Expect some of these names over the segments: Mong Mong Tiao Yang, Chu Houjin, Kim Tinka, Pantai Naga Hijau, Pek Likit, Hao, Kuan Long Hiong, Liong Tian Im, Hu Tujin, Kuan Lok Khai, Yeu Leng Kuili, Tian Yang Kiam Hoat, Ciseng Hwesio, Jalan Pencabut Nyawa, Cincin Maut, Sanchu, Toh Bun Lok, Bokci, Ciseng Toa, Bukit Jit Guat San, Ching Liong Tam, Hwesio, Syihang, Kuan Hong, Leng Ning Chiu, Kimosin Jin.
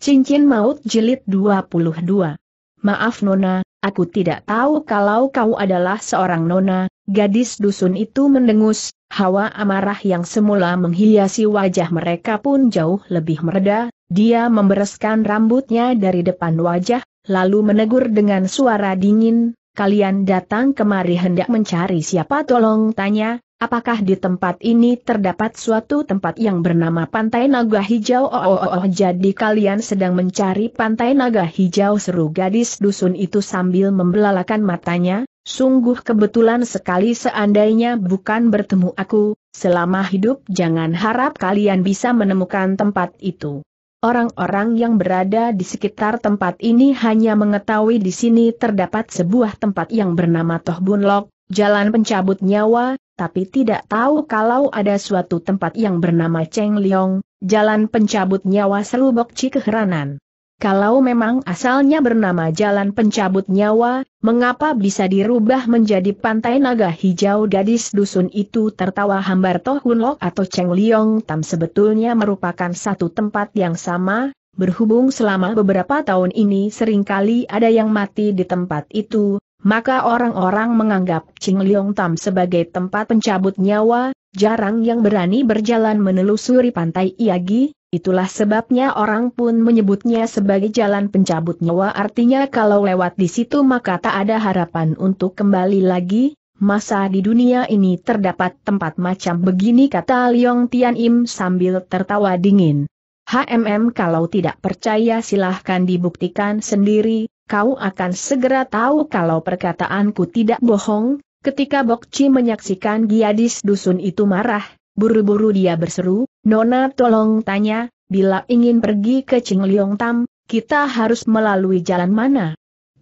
Cincin Maut Jilid 22. Maaf Nona, aku tidak tahu kalau kau adalah seorang Nona. Gadis dusun itu mendengus, hawa amarah yang semula menghiasi wajah mereka pun jauh lebih mereda. Dia membereskan rambutnya dari depan wajah, lalu menegur dengan suara dingin, "Kalian datang kemari hendak mencari siapa? Tolong tanya, apakah di tempat ini terdapat suatu tempat yang bernama Pantai Naga Hijau?" Oh, jadi kalian sedang mencari Pantai Naga Hijau, seru gadis dusun itu sambil membelalakan matanya. Sungguh kebetulan sekali, seandainya bukan bertemu aku, selama hidup jangan harap kalian bisa menemukan tempat itu. Orang-orang yang berada di sekitar tempat ini hanya mengetahui di sini terdapat sebuah tempat yang bernama Toh Bun Lok, Jalan Pencabut Nyawa, tapi tidak tahu kalau ada suatu tempat yang bernama Ching Liong, Jalan Pencabut Nyawa, seru Bokci keheranan. Kalau memang asalnya bernama Jalan Pencabut Nyawa, mengapa bisa dirubah menjadi Pantai Naga Hijau? Gadis dusun itu tertawa hambar. Toh Bun Lok atau Ching Liong Tam sebetulnya merupakan satu tempat yang sama, berhubung selama beberapa tahun ini seringkali ada yang mati di tempat itu, maka orang-orang menganggap Ching Liong Tam sebagai tempat pencabut nyawa, jarang yang berani berjalan menelusuri pantai Iagi. Itulah sebabnya orang pun menyebutnya sebagai jalan pencabut nyawa. Artinya kalau lewat di situ maka tak ada harapan untuk kembali lagi. Masa di dunia ini terdapat tempat macam begini, kata Liong Tian Im sambil tertawa dingin. Kalau tidak percaya silahkan dibuktikan sendiri, kau akan segera tahu kalau perkataanku tidak bohong. Ketika Bokci menyaksikan gadis dusun itu marah, buru-buru dia berseru, "Nona tolong tanya, bila ingin pergi ke Ching Liong Tam, kita harus melalui jalan mana?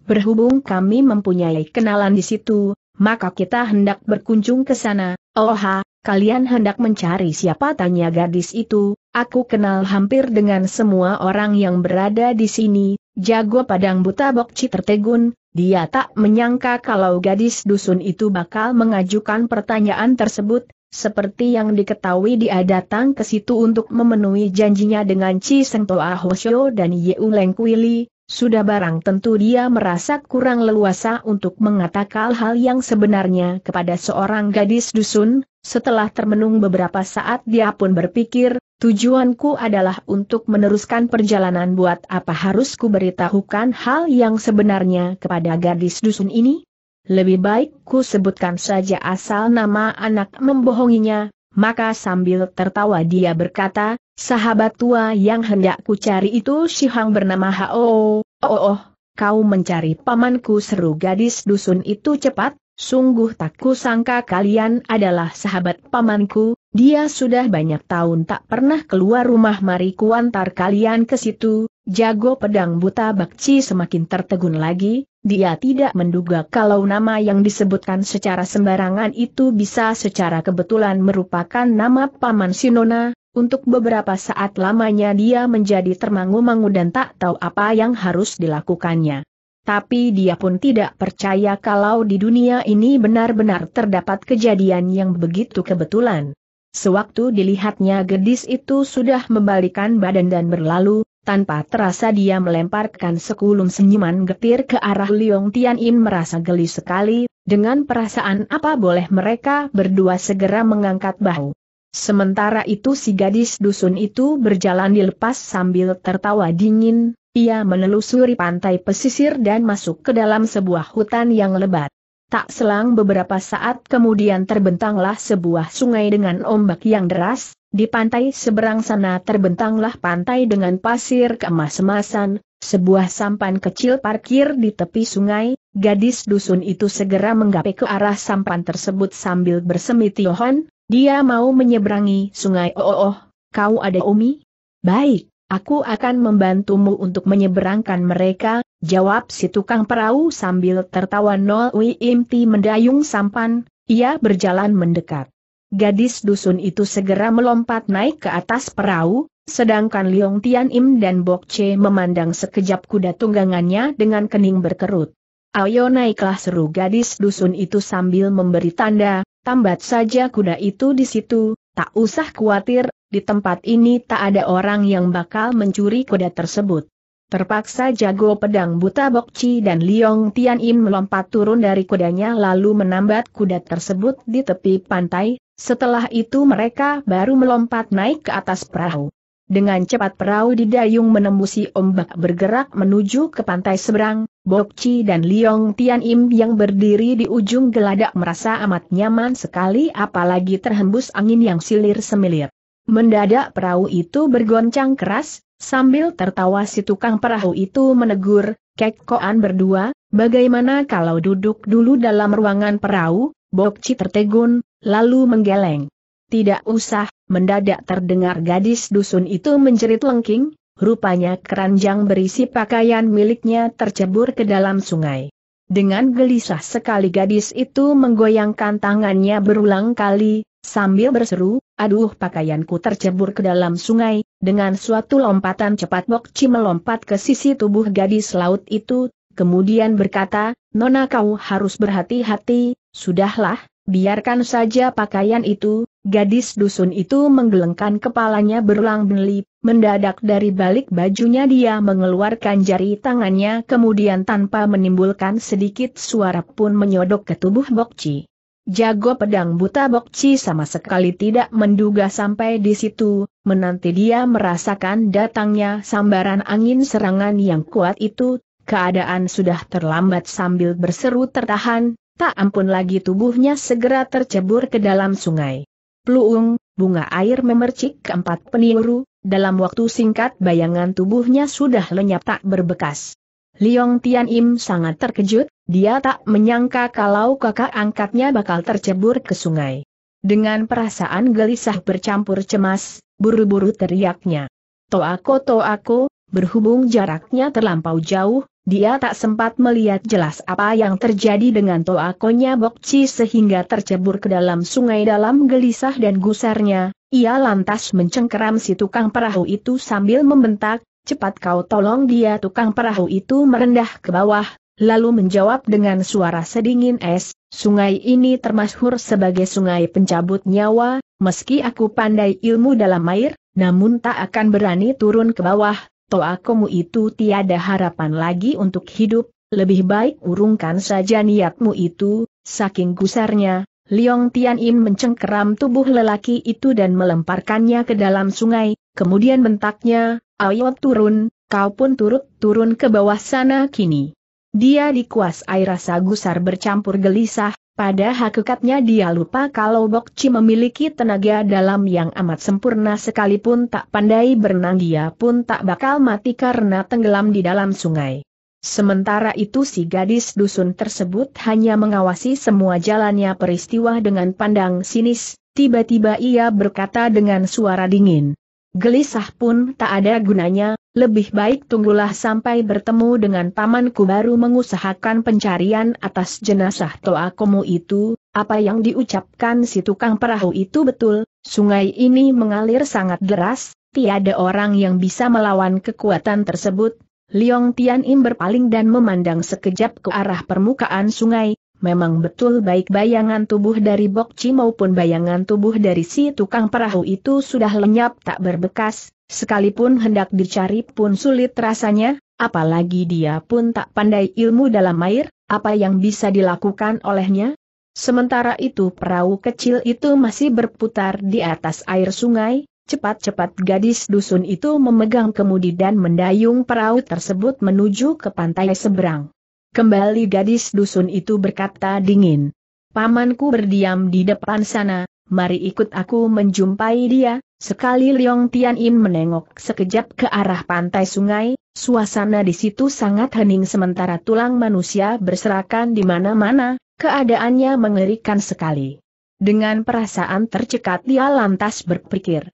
Berhubung kami mempunyai kenalan di situ, maka kita hendak berkunjung ke sana." "Oha, kalian hendak mencari siapa?" tanya gadis itu, "aku kenal hampir dengan semua orang yang berada di sini." Jago padang buta Bokci tertegun, dia tak menyangka kalau gadis dusun itu bakal mengajukan pertanyaan tersebut. Seperti yang diketahui dia datang ke situ untuk memenuhi janjinya dengan Ciseng Toa, Hwesio dan Yeu Leng Kuili. Sudah barang tentu dia merasa kurang leluasa untuk mengatakan hal yang sebenarnya kepada seorang gadis dusun. Setelah termenung beberapa saat dia pun berpikir, tujuanku adalah untuk meneruskan perjalanan, buat apa harus ku beritahukan hal yang sebenarnya kepada gadis dusun ini? Lebih baik ku sebutkan saja asal nama anak membohonginya. Maka sambil tertawa dia berkata, "Sahabat tua yang hendak ku cari itu Syihang bernama Hao." Oh, kau mencari pamanku, seru gadis dusun itu cepat, "Sungguh tak kusangka kalian adalah sahabat pamanku. Dia sudah banyak tahun tak pernah keluar rumah. Mari kuantar kalian ke situ." Jago pedang buta Bokci semakin tertegun lagi. Dia tidak menduga kalau nama yang disebutkan secara sembarangan itu bisa secara kebetulan merupakan nama paman Sinona. Untuk beberapa saat lamanya dia menjadi termangu-mangu dan tak tahu apa yang harus dilakukannya. Tapi dia pun tidak percaya kalau di dunia ini benar-benar terdapat kejadian yang begitu kebetulan. Sewaktu dilihatnya gadis itu sudah membalikan badan dan berlalu, tanpa terasa dia melemparkan sekulum senyuman getir ke arah Liong Tian Im. Merasa geli sekali, dengan perasaan apa boleh mereka berdua segera mengangkat bahu. Sementara itu si gadis dusun itu berjalan dilepas sambil tertawa dingin, ia menelusuri pantai pesisir dan masuk ke dalam sebuah hutan yang lebat. Tak selang beberapa saat kemudian terbentanglah sebuah sungai dengan ombak yang deras. Di pantai seberang sana terbentanglah pantai dengan pasir keemas-emasan, sebuah sampan kecil parkir di tepi sungai. Gadis dusun itu segera menggapai ke arah sampan tersebut sambil bersemi tiohon, dia mau menyeberangi sungai. Oh, kau ada Umi? Baik, aku akan membantumu untuk menyeberangkan mereka, jawab si tukang perahu sambil tertawa. Nolwi Imti mendayung sampan, ia berjalan mendekat. Gadis dusun itu segera melompat naik ke atas perahu, sedangkan Liong Tian Im dan Bokci memandang sekejap kuda tunggangannya dengan kening berkerut. "Ayo naiklah," seru gadis dusun itu sambil memberi tanda, "tambat saja kuda itu di situ, tak usah khawatir, di tempat ini tak ada orang yang bakal mencuri kuda tersebut. Terpaksa jago pedang buta Bokci dan Liong Tian Im melompat turun dari kudanya lalu menambat kuda tersebut di tepi pantai, setelah itu mereka baru melompat naik ke atas perahu. Dengan cepat perahu didayung menembusi ombak bergerak menuju ke pantai seberang, Bokci dan Liong Tian Im yang berdiri di ujung geladak merasa amat nyaman sekali apalagi terhembus angin yang silir-semilir. Mendadak perahu itu bergoncang keras, sambil tertawa si tukang perahu itu menegur, "Kek koan berdua, bagaimana kalau duduk dulu dalam ruangan perahu?" Bokci tertegun, lalu menggeleng. "Tidak usah," mendadak terdengar gadis dusun itu menjerit lengking, rupanya keranjang berisi pakaian miliknya tercebur ke dalam sungai. Dengan gelisah sekali gadis itu menggoyangkan tangannya berulang kali, sambil berseru, "Aduh, pakaianku tercebur ke dalam sungai." Dengan suatu lompatan cepat Bokci melompat ke sisi tubuh gadis laut itu, kemudian berkata, "Nona, kau harus berhati-hati." "Sudahlah, biarkan saja pakaian itu." Gadis dusun itu menggelengkan kepalanya berulang-balik, mendadak dari balik bajunya dia mengeluarkan jari tangannya kemudian tanpa menimbulkan sedikit suara pun menyodok ke tubuh Bokci. Jago pedang buta Bokci sama sekali tidak menduga sampai di situ, menanti dia merasakan datangnya sambaran angin serangan yang kuat itu, keadaan sudah terlambat. Sambil berseru tertahan, tak ampun lagi tubuhnya segera tercebur ke dalam sungai. Pluung, bunga air memercik keempat peniuru, dalam waktu singkat bayangan tubuhnya sudah lenyap tak berbekas. Liong Tian Im sangat terkejut. Dia tak menyangka kalau kakak angkatnya bakal tercebur ke sungai. Dengan perasaan gelisah bercampur cemas, buru-buru teriaknya, "Toh aku," berhubung jaraknya terlampau jauh, dia tak sempat melihat jelas apa yang terjadi dengan toh akonya Bokci sehingga tercebur ke dalam sungai. Dalam gelisah dan gusarnya, ia lantas mencengkeram si tukang perahu itu sambil membentak, "Cepat kau tolong dia!" Tukang perahu itu merendah ke bawah, lalu menjawab dengan suara sedingin es, "Sungai ini termasyhur sebagai sungai pencabut nyawa, meski aku pandai ilmu dalam air, namun tak akan berani turun ke bawah. Toh akomu itu tiada harapan lagi untuk hidup, lebih baik urungkan saja niatmu itu." Saking gusarnya, Liong Tian Im mencengkeram tubuh lelaki itu dan melemparkannya ke dalam sungai, kemudian bentaknya, "Ayo turun, kau pun turun ke bawah sana kini." Dia dikuasai rasa gusar bercampur gelisah, pada hakikatnya dia lupa kalau Bokci memiliki tenaga dalam yang amat sempurna. Sekalipun tak pandai berenang dia pun tak bakal mati karena tenggelam di dalam sungai. Sementara itu si gadis dusun tersebut hanya mengawasi semua jalannya peristiwa dengan pandang sinis, tiba-tiba ia berkata dengan suara dingin, "Gelisah pun tak ada gunanya. Lebih baik tunggulah sampai bertemu dengan pamanku baru mengusahakan pencarian atas jenazah toh akomu itu." Apa yang diucapkan si tukang perahu itu betul, sungai ini mengalir sangat deras, tiada orang yang bisa melawan kekuatan tersebut. Liong Tian Im berpaling dan memandang sekejap ke arah permukaan sungai, memang betul baik bayangan tubuh dari Bokci maupun bayangan tubuh dari si tukang perahu itu sudah lenyap tak berbekas. Sekalipun hendak dicari pun sulit rasanya, apalagi dia pun tak pandai ilmu dalam air, apa yang bisa dilakukan olehnya? Sementara itu perahu kecil itu masih berputar di atas air sungai, cepat-cepat gadis dusun itu memegang kemudi dan mendayung perahu tersebut menuju ke pantai seberang. Kembali gadis dusun itu berkata dingin, "Pamanku berdiam di depan sana, mari ikut aku menjumpai dia." Sekali Liong Tian Im menengok sekejap ke arah pantai sungai, suasana di situ sangat hening sementara tulang manusia berserakan di mana-mana, keadaannya mengerikan sekali. Dengan perasaan tercekat dia lantas berpikir,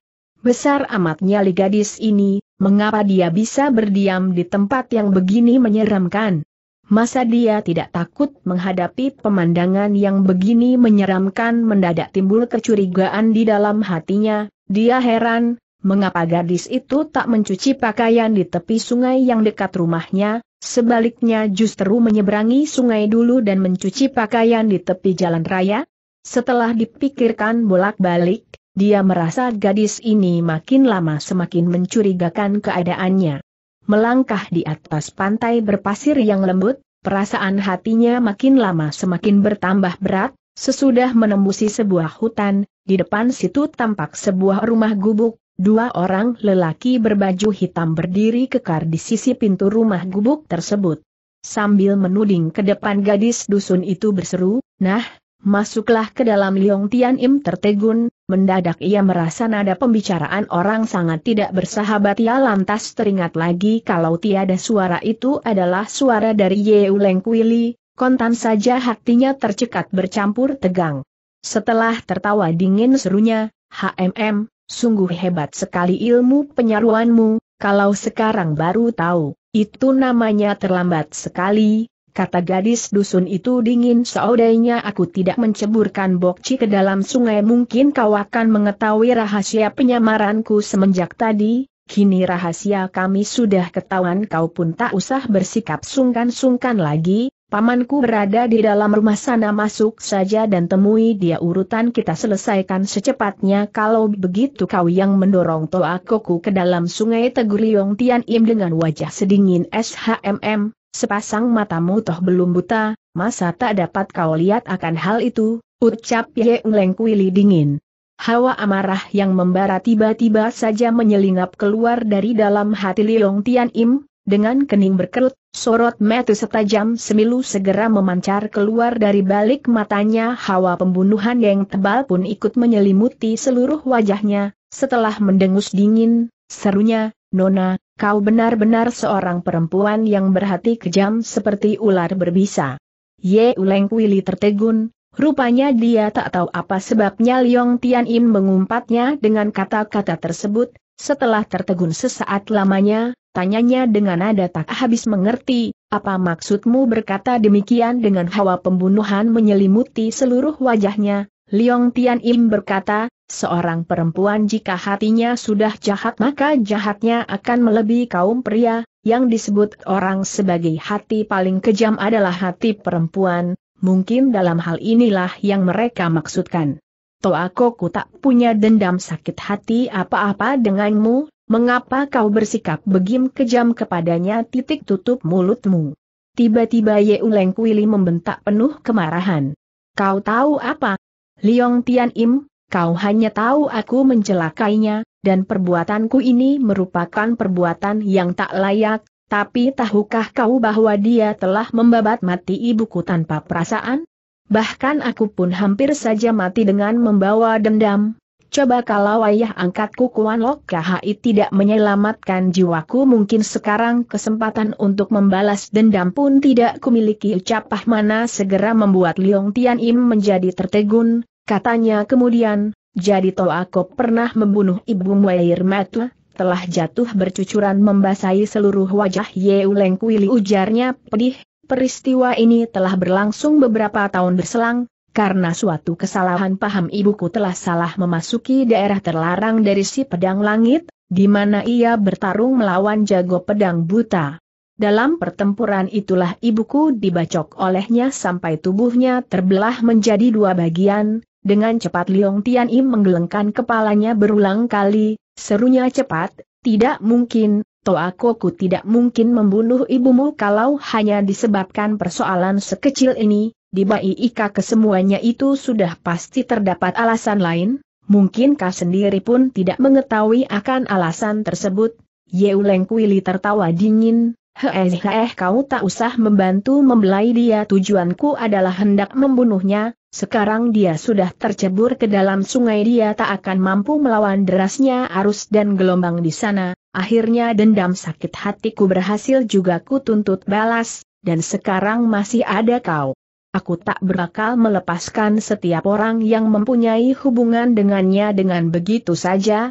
besar amat nyali gadis ini, mengapa dia bisa berdiam di tempat yang begini menyeramkan? Masa dia tidak takut menghadapi pemandangan yang begini menyeramkan? Mendadak timbul kecurigaan di dalam hatinya, dia heran, mengapa gadis itu tak mencuci pakaian di tepi sungai yang dekat rumahnya, sebaliknya justru menyeberangi sungai dulu dan mencuci pakaian di tepi jalan raya? Setelah dipikirkan bolak-balik, Dia merasa gadis ini makin lama semakin mencurigakan keadaannya. Melangkah di atas pantai berpasir yang lembut, perasaan hatinya makin lama semakin bertambah berat. Sesudah menembusi sebuah hutan, di depan situ tampak sebuah rumah gubuk. Dua orang lelaki berbaju hitam berdiri kekar di sisi pintu rumah gubuk tersebut. Sambil menuding ke depan gadis dusun itu berseru, "Nah, masuklah ke dalam." Liong Tian Im tertegun, mendadak ia merasa nada pembicaraan orang sangat tidak bersahabat. Ia lantas teringat lagi kalau tiada suara itu adalah suara dari Yeu Leng Kuili, kontan saja hatinya tercekat bercampur tegang. Setelah tertawa dingin serunya, "Hmm. Sungguh hebat sekali ilmu penyaruanmu, kalau sekarang baru tahu, itu namanya terlambat sekali," kata gadis dusun itu dingin. "Seandainya aku tidak menceburkan Bokci ke dalam sungai, mungkin kau akan mengetahui rahasia penyamaranku semenjak tadi. Kini rahasia kami sudah ketahuan, kau pun tak usah bersikap sungkan-sungkan lagi. Pamanku berada di dalam rumah sana, masuk saja dan temui dia, urutan kita selesaikan secepatnya." "Kalau begitu kau yang mendorong Toa Koku ke dalam sungai," tegur Liong Tian Im dengan wajah sedingin es. "Hmm, sepasang matamu toh belum buta, masa tak dapat kau lihat akan hal itu?" ucap Yeu Leng Kuili dingin. Hawa amarah yang membara tiba-tiba saja menyelinap keluar dari dalam hati Liong Tian Im. Dengan kening berkerut, sorot mata setajam semilu segera memancar keluar dari balik matanya. Hawa pembunuhan yang tebal pun ikut menyelimuti seluruh wajahnya. Setelah mendengus dingin, serunya, "Nona, kau benar-benar seorang perempuan yang berhati kejam seperti ular berbisa." Yeu Leng Kuili tertegun, rupanya dia tak tahu apa sebabnya Liong Tian Im mengumpatnya dengan kata-kata tersebut. Setelah tertegun sesaat lamanya, tanyanya dengan nada tak habis mengerti, "Apa maksudmu berkata demikian?" Dengan hawa pembunuhan menyelimuti seluruh wajahnya, Liong Tian Im berkata, "Seorang perempuan jika hatinya sudah jahat maka jahatnya akan melebihi kaum pria, yang disebut orang sebagai hati paling kejam adalah hati perempuan, mungkin dalam hal inilah yang mereka maksudkan." "Toa Koku tak punya dendam sakit hati apa-apa denganmu. Mengapa kau bersikap begim kejam kepadanya?" "Titik tutup mulutmu!" tiba-tiba Yeu Leng Kuili membentak penuh kemarahan. "Kau tahu apa, Liong Tian Im? Kau hanya tahu aku mencelakainya, dan perbuatanku ini merupakan perbuatan yang tak layak. Tapi tahukah kau bahwa dia telah membabat mati ibuku tanpa perasaan? Bahkan aku pun hampir saja mati dengan membawa dendam. Coba kalau ayah angkatku Kuan Lok Khai tidak menyelamatkan jiwaku, mungkin sekarang kesempatan untuk membalas dendam pun tidak kumiliki." Ucapah mana segera membuat Liong Tian Im menjadi tertegun. Katanya kemudian, "Jadi Toa Koku pernah membunuh ibumu?" Air mata telah jatuh bercucuran membasahi seluruh wajah Yeu Leng Kuili. Ujarnya pedih, "Peristiwa ini telah berlangsung beberapa tahun berselang. Karena suatu kesalahan paham, ibuku telah salah memasuki daerah terlarang dari si pedang langit, di mana ia bertarung melawan jago pedang buta. Dalam pertempuran itulah ibuku dibacok olehnya sampai tubuhnya terbelah menjadi dua bagian." Dengan cepat Liong Tian Im menggelengkan kepalanya berulang kali, serunya cepat, "Tidak mungkin, Toa Koku tidak mungkin membunuh ibumu kalau hanya disebabkan persoalan sekecil ini. Di Bai Ika kesemuanya itu sudah pasti terdapat alasan lain, mungkin kau sendiri pun tidak mengetahui akan alasan tersebut." Yeu Leng Kuili tertawa dingin, Kau tak usah membantu membelai dia. Tujuanku adalah hendak membunuhnya. Sekarang dia sudah tercebur ke dalam sungai, dia tak akan mampu melawan derasnya arus dan gelombang di sana. Akhirnya dendam sakit hatiku berhasil juga kutuntut balas, dan sekarang masih ada kau. Aku tak berakal melepaskan setiap orang yang mempunyai hubungan dengannya dengan begitu saja."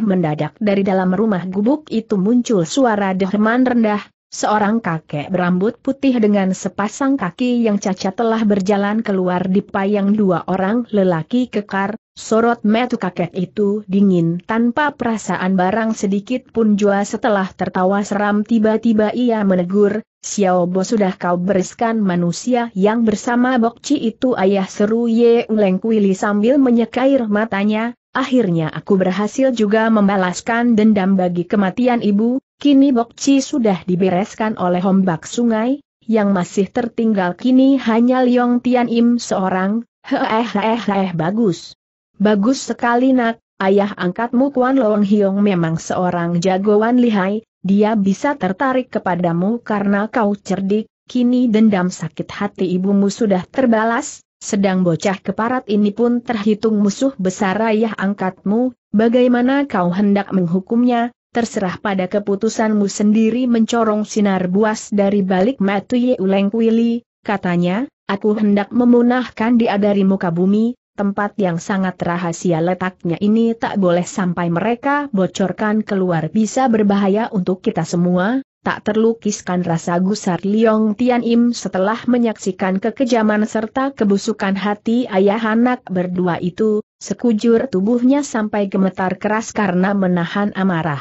Mendadak dari dalam rumah gubuk itu muncul suara derman rendah. Seorang kakek berambut putih dengan sepasang kaki yang cacat telah berjalan keluar dipayang dua orang lelaki kekar. Sorot mata kakek itu dingin tanpa perasaan barang sedikit pun jua. Setelah tertawa seram tiba-tiba ia menegur, Xiao Bo, sudah kau bereskan manusia yang bersama Bokci itu ayah, seru Yeu Leng Kuili sambil menyekair matanya. Akhirnya aku berhasil juga membalaskan dendam bagi kematian ibu. Kini Bokci sudah dibereskan oleh ombak sungai. Yang masih tertinggal kini hanya Liong Tian Im seorang. Bagus. Bagus sekali nak, ayah angkatmu Kuan Long Hiong memang seorang jagoan lihai. Dia bisa tertarik kepadamu karena kau cerdik, kini dendam sakit hati ibumu sudah terbalas, sedang bocah keparat ini pun terhitung musuh besar ayah angkatmu, bagaimana kau hendak menghukumnya, terserah pada keputusanmu sendiri. Mencorong sinar buas dari balik mata Yeu Leng Kuili, katanya, aku hendak memunahkan dia dari muka bumi. Tempat yang sangat rahasia letaknya ini tak boleh sampai mereka bocorkan keluar, bisa berbahaya untuk kita semua. Tak terlukiskan rasa gusar Liong Tian Im setelah menyaksikan kekejaman serta kebusukan hati ayah anak berdua itu, sekujur tubuhnya sampai gemetar keras karena menahan amarah.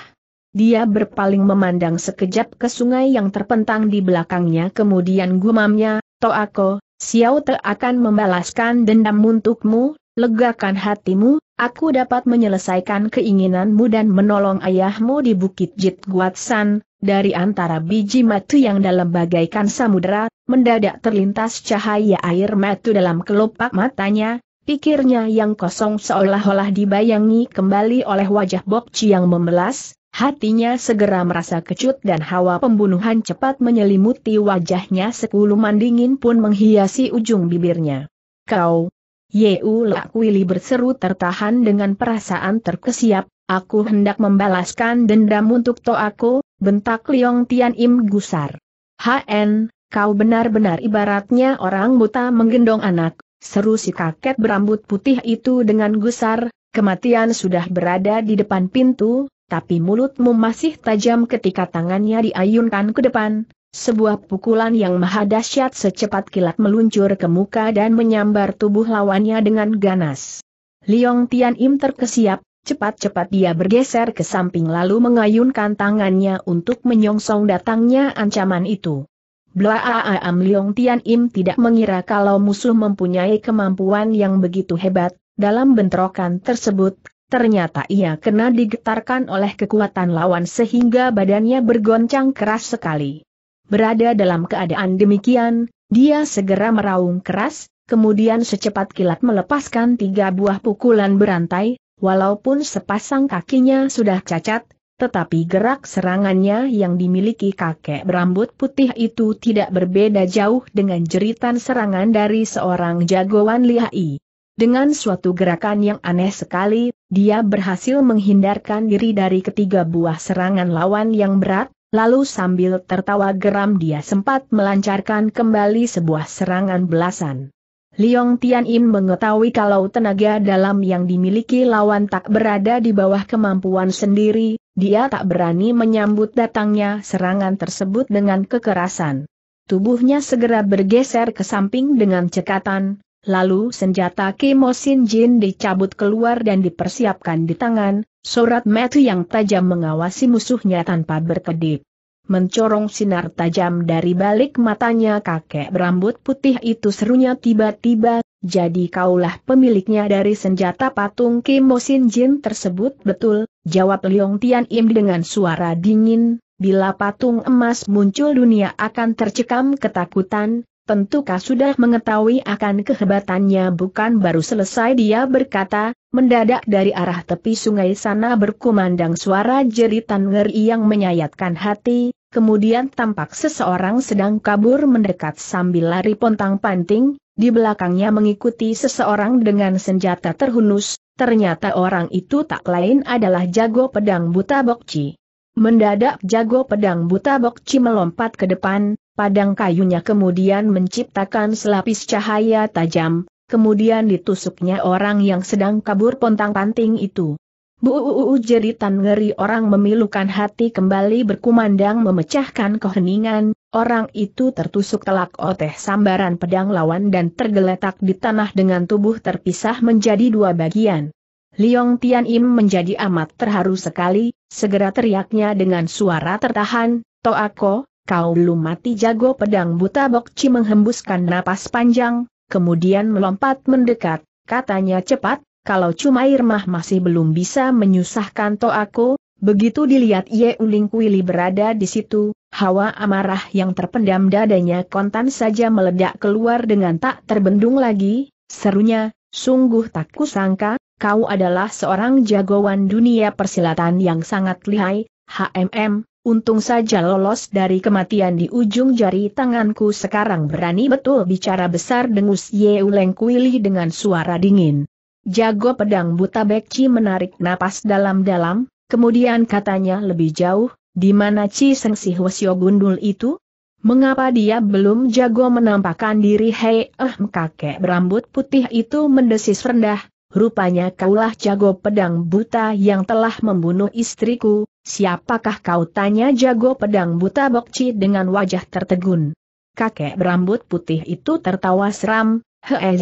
Dia berpaling memandang sekejap ke sungai yang terpentang di belakangnya, kemudian gumamnya, Toako, Xiao Te akan membalaskan dendam untukmu, legakan hatimu, aku dapat menyelesaikan keinginanmu dan menolong ayahmu di Bukit Jit Guat San. Dari antara biji matu yang dalam bagaikan samudera, mendadak terlintas cahaya air matu dalam kelopak matanya, pikirnya yang kosong seolah-olah dibayangi kembali oleh wajah Bokci yang memelas, hatinya segera merasa kecut dan hawa pembunuhan cepat menyelimuti wajahnya, sekuluman dingin pun menghiasi ujung bibirnya. Kau, Yeu Leng Kuili berseru tertahan dengan perasaan terkesiap, aku hendak membalaskan dendam untuk Toaku, bentak Liong Tian Im gusar. HN, kau benar-benar ibaratnya orang buta menggendong anak, seru si kakek berambut putih itu dengan gusar, kematian sudah berada di depan pintu. Tapi mulutmu masih tajam. Ketika tangannya diayunkan ke depan, sebuah pukulan yang maha dahsyat secepat kilat meluncur ke muka dan menyambar tubuh lawannya dengan ganas. Liong Tian Im terkesiap, cepat-cepat dia bergeser ke samping lalu mengayunkan tangannya untuk menyongsong datangnya ancaman itu. Blaaam, Liong Tian Im tidak mengira kalau musuh mempunyai kemampuan yang begitu hebat. Dalam bentrokan tersebut, ternyata ia kena digetarkan oleh kekuatan lawan sehingga badannya bergoncang keras sekali. Berada dalam keadaan demikian, dia segera meraung keras, kemudian secepat kilat melepaskan 3 buah pukulan berantai. Walaupun sepasang kakinya sudah cacat, tetapi gerak serangannya yang dimiliki kakek berambut putih itu tidak berbeda jauh dengan jeritan serangan dari seorang jagoan lihai. Dengan suatu gerakan yang aneh sekali, dia berhasil menghindarkan diri dari ketiga buah serangan lawan yang berat, lalu sambil tertawa geram dia sempat melancarkan kembali sebuah serangan belasan. Liong Tian Im mengetahui kalau tenaga dalam yang dimiliki lawan tak berada di bawah kemampuan sendiri, dia tak berani menyambut datangnya serangan tersebut dengan kekerasan. Tubuhnya segera bergeser ke samping dengan cekatan. Lalu senjata Kimosin Jin dicabut keluar dan dipersiapkan di tangan, sorot mata yang tajam mengawasi musuhnya tanpa berkedip. Mencorong sinar tajam dari balik matanya kakek berambut putih itu, serunya tiba-tiba, jadi kaulah pemiliknya dari senjata patung Kimosin Jin tersebut. Betul, jawab Liong Tian Im dengan suara dingin, bila patung emas muncul dunia akan tercekam ketakutan. Tentukah sudah mengetahui akan kehebatannya? Bukan. Baru selesai dia berkata, mendadak dari arah tepi sungai sana berkumandang suara jeritan ngeri yang menyayatkan hati, kemudian tampak seseorang sedang kabur mendekat sambil lari pontang-panting, di belakangnya mengikuti seseorang dengan senjata terhunus, ternyata orang itu tak lain adalah jago pedang buta Bokci. Mendadak jago pedang buta Bokci melompat ke depan, padang kayunya kemudian menciptakan selapis cahaya tajam, kemudian ditusuknya orang yang sedang kabur pontang-panting itu. Buuuu, jeritan ngeri orang memilukan hati kembali berkumandang memecahkan keheningan, orang itu tertusuk telak oleh sambaran pedang lawan dan tergeletak di tanah dengan tubuh terpisah menjadi 2 bagian. Liong Tian Im menjadi amat terharu sekali, segera teriaknya dengan suara tertahan, Toako, kau belum mati. Jago pedang buta Bokci menghembuskan napas panjang, kemudian melompat mendekat, katanya cepat, kalau Cumair mah masih belum bisa menyusahkan to aku. Begitu dilihat Yeu Leng Kuili berada di situ, hawa amarah yang terpendam dadanya kontan saja meledak keluar dengan tak terbendung lagi, serunya, sungguh tak kusangka, kau adalah seorang jagoan dunia persilatan yang sangat lihai, untung saja lolos dari kematian di ujung jari tanganku. Sekarang berani betul bicara besar, dengus Yeu Leng Kuili dengan suara dingin. Jago pedang buta Bokci menarik napas dalam-dalam, kemudian katanya lebih jauh, di mana Ciseng si Hwesio gundul itu? Mengapa dia belum jago menampakkan diri? Hei, kakek berambut putih itu mendesis rendah, rupanya kaulah jago pedang buta yang telah membunuh istriku. Siapakah kau? tanya jago pedang buta Bokci dengan wajah tertegun. Kakek berambut putih itu tertawa seram. Heeh,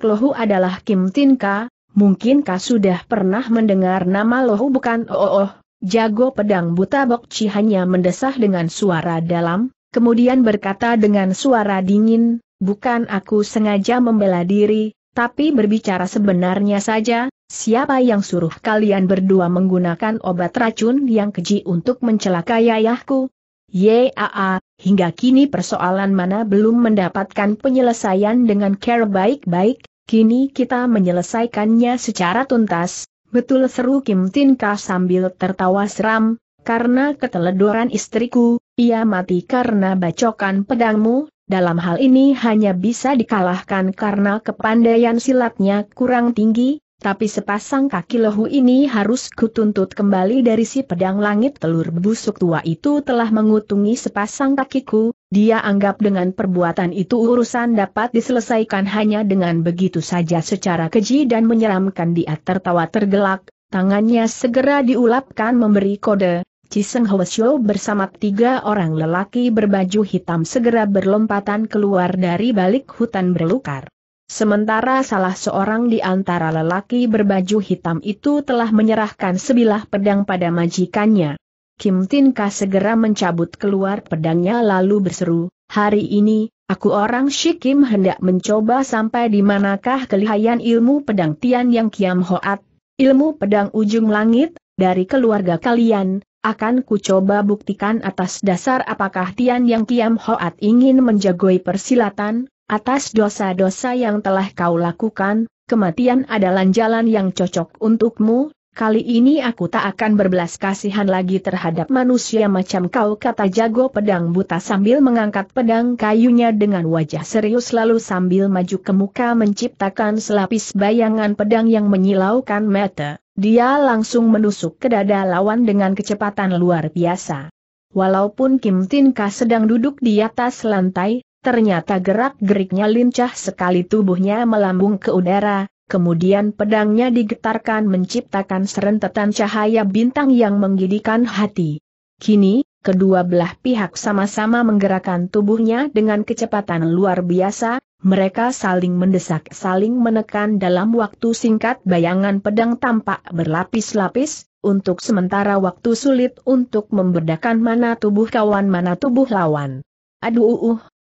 lohu adalah Kim Tinka. Mungkinkah sudah pernah mendengar nama lohu? Bukan? Oh. Jago pedang buta Bokci hanya mendesah dengan suara dalam, kemudian berkata dengan suara dingin, bukan aku sengaja membela diri, tapi berbicara sebenarnya saja. Siapa yang suruh kalian berdua menggunakan obat racun yang keji untuk mencelakai ayahku? Hingga kini persoalan mana belum mendapatkan penyelesaian dengan cara baik-baik, kini kita menyelesaikannya secara tuntas. Betul, seru Kim Tinka sambil tertawa seram, karena keteledoran istriku, ia mati karena bacokan pedangmu. Dalam hal ini hanya bisa dikalahkan karena kepandaian silatnya kurang tinggi. Tapi sepasang kaki lohu ini harus kutuntut kembali dari si pedang langit. Telur busuk tua itu telah mengutungi sepasang kakiku, dia anggap dengan perbuatan itu urusan dapat diselesaikan hanya dengan begitu saja secara keji dan menyeramkan. Dia tertawa tergelak, tangannya segera diulapkan memberi kode. Ciseng Hwesio bersama 3 orang lelaki berbaju hitam segera berlompatan keluar dari balik hutan berlukar. Sementara salah seorang di antara lelaki berbaju hitam itu telah menyerahkan sebilah pedang pada majikannya. Kim Tinka segera mencabut keluar pedangnya lalu berseru, hari ini, aku orang Shikim hendak mencoba sampai di manakah kelihayan ilmu pedang Tian Yang Kiam Hoat, ilmu pedang ujung langit, dari keluarga kalian. Akan ku coba buktikan atas dasar apakah Tian Yang Kiam Hoat ingin menjagoi persilatan. Atas dosa-dosa yang telah kau lakukan, kematian adalah jalan yang cocok untukmu. Kali ini aku tak akan berbelas kasihan lagi terhadap manusia macam kau, kata jago pedang buta sambil mengangkat pedang kayunya dengan wajah serius lalu sambil maju ke muka menciptakan selapis bayangan pedang yang menyilaukan mata. Dia langsung menusuk ke dada lawan dengan kecepatan luar biasa. Walaupun Kim Tinka sedang duduk di atas lantai, ternyata gerak-geriknya lincah sekali, tubuhnya melambung ke udara, kemudian pedangnya digetarkan menciptakan serentetan cahaya bintang yang menggelikan hati. Kini, kedua belah pihak sama-sama menggerakkan tubuhnya dengan kecepatan luar biasa, mereka saling mendesak saling menekan dalam waktu singkat. Bayangan pedang tampak berlapis-lapis, untuk sementara waktu sulit untuk membedakan mana tubuh kawan mana tubuh lawan.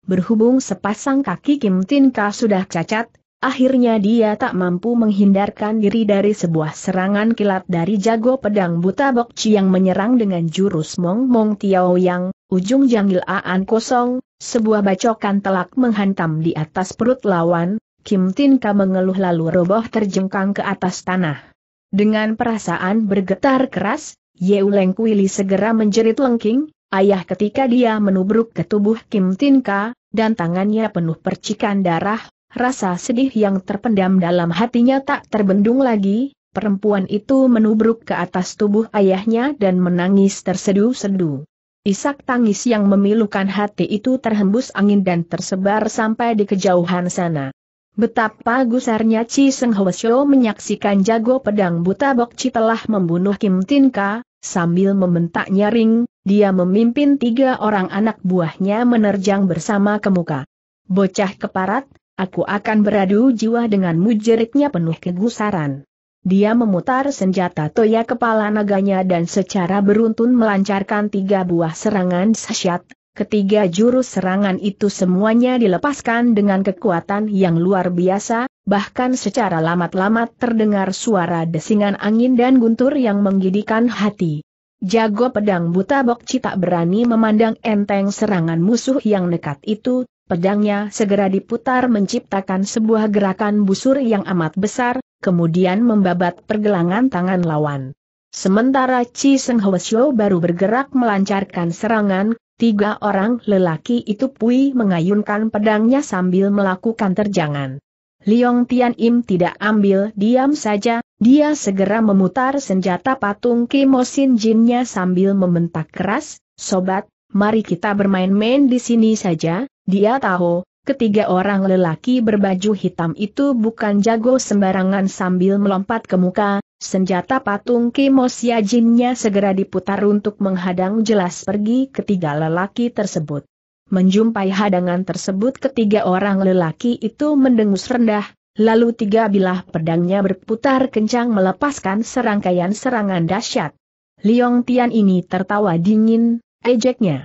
Berhubung sepasang kaki Kim Tinka sudah cacat, akhirnya dia tak mampu menghindarkan diri dari sebuah serangan kilat dari jago pedang buta Bokci yang menyerang dengan jurus Mong Mong Tiao Yang, ujung jangil aan kosong. Sebuah bacokan telak menghantam di atas perut lawan. Kim Tinka mengeluh lalu roboh terjengkang ke atas tanah. Dengan perasaan bergetar keras, Yeu Leng Kuili segera menjerit lengking, ayah, ketika dia menubruk ke tubuh Kim Tinka, dan tangannya penuh percikan darah, rasa sedih yang terpendam dalam hatinya tak terbendung lagi. Perempuan itu menubruk ke atas tubuh ayahnya dan menangis tersedu-sedu. Isak tangis yang memilukan hati itu terhembus angin dan tersebar sampai di kejauhan sana. Betapa gusarnya Ciseng Hwesio menyaksikan jago pedang buta Bokci telah membunuh Kim Tinka. Sambil membentak nyaring, dia memimpin 3 orang anak buahnya menerjang bersama ke muka. Bocah keparat, aku akan beradu jiwa denganmu, jeritnya penuh kegusaran. Dia memutar senjata toya kepala naganya dan secara beruntun melancarkan 3 buah serangan sasyat. Ketiga jurus serangan itu semuanya dilepaskan dengan kekuatan yang luar biasa, bahkan secara lamat-lamat terdengar suara desingan angin dan guntur yang menggigitkan hati. Jago pedang buta Bokci tak berani memandang enteng serangan musuh yang nekat itu. Pedangnya segera diputar menciptakan sebuah gerakan busur yang amat besar, kemudian membabat pergelangan tangan lawan. Sementara Ciseng Hwesio baru bergerak melancarkan serangan, 3 orang lelaki itu pui mengayunkan pedangnya sambil melakukan terjangan. Liong Tian Im tidak ambil diam saja, dia segera memutar senjata patung Kimosin Jinnya sambil membentak keras, "Sobat, mari kita bermain-main di sini saja." Dia tahu, 3 orang lelaki berbaju hitam itu bukan jago sembarangan. Sambil melompat ke muka, senjata patung Kimosia Jinnya segera diputar untuk menghadang jelas pergi 3 lelaki tersebut. Menjumpai hadangan tersebut, 3 orang lelaki itu mendengus rendah, lalu 3 bilah pedangnya berputar kencang melepaskan serangkaian serangan dahsyat. Liong Tian ini tertawa dingin, ejeknya.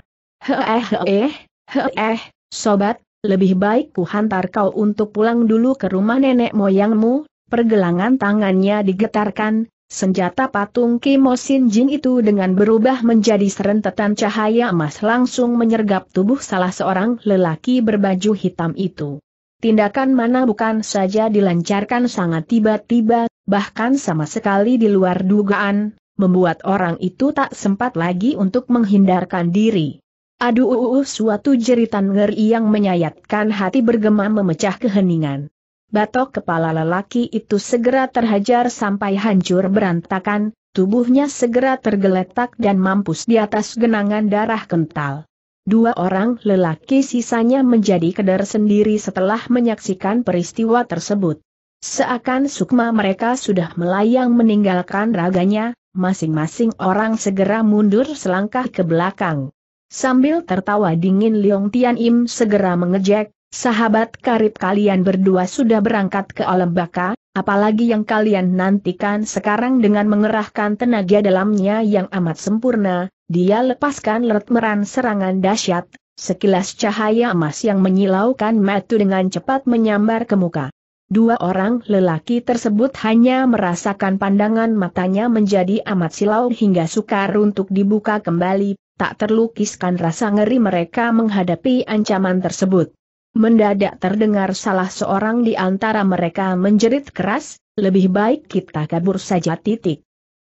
"Sobat, lebih baik ku hantar kau untuk pulang dulu ke rumah nenek moyangmu." Pergelangan tangannya digetarkan, senjata patung Kimosin Jin itu dengan berubah menjadi serentetan cahaya emas langsung menyergap tubuh salah seorang lelaki berbaju hitam itu. Tindakan mana bukan saja dilancarkan sangat tiba-tiba, bahkan sama sekali di luar dugaan, membuat orang itu tak sempat lagi untuk menghindarkan diri. Aduh, suatu jeritan ngeri yang menyayatkan hati bergema memecah keheningan. Batok kepala lelaki itu segera terhajar sampai hancur berantakan, tubuhnya segera tergeletak dan mampus di atas genangan darah kental. 2 orang lelaki sisanya menjadi kedar sendiri setelah menyaksikan peristiwa tersebut. Seakan sukma mereka sudah melayang meninggalkan raganya, masing-masing orang segera mundur selangkah ke belakang. Sambil tertawa dingin, Liong Tian Im segera mengejek, "Sahabat karib kalian berdua sudah berangkat ke alam baka, apalagi yang kalian nantikan sekarang?" Dengan mengerahkan tenaga dalamnya yang amat sempurna, dia lepaskan lertmeran serangan dahsyat. Sekilas cahaya emas yang menyilaukan mata dengan cepat menyambar ke muka. 2 orang lelaki tersebut hanya merasakan pandangan matanya menjadi amat silau hingga sukar untuk dibuka kembali. Tak terlukiskan rasa ngeri mereka menghadapi ancaman tersebut. Mendadak terdengar salah seorang di antara mereka menjerit keras, "Lebih baik kita kabur saja .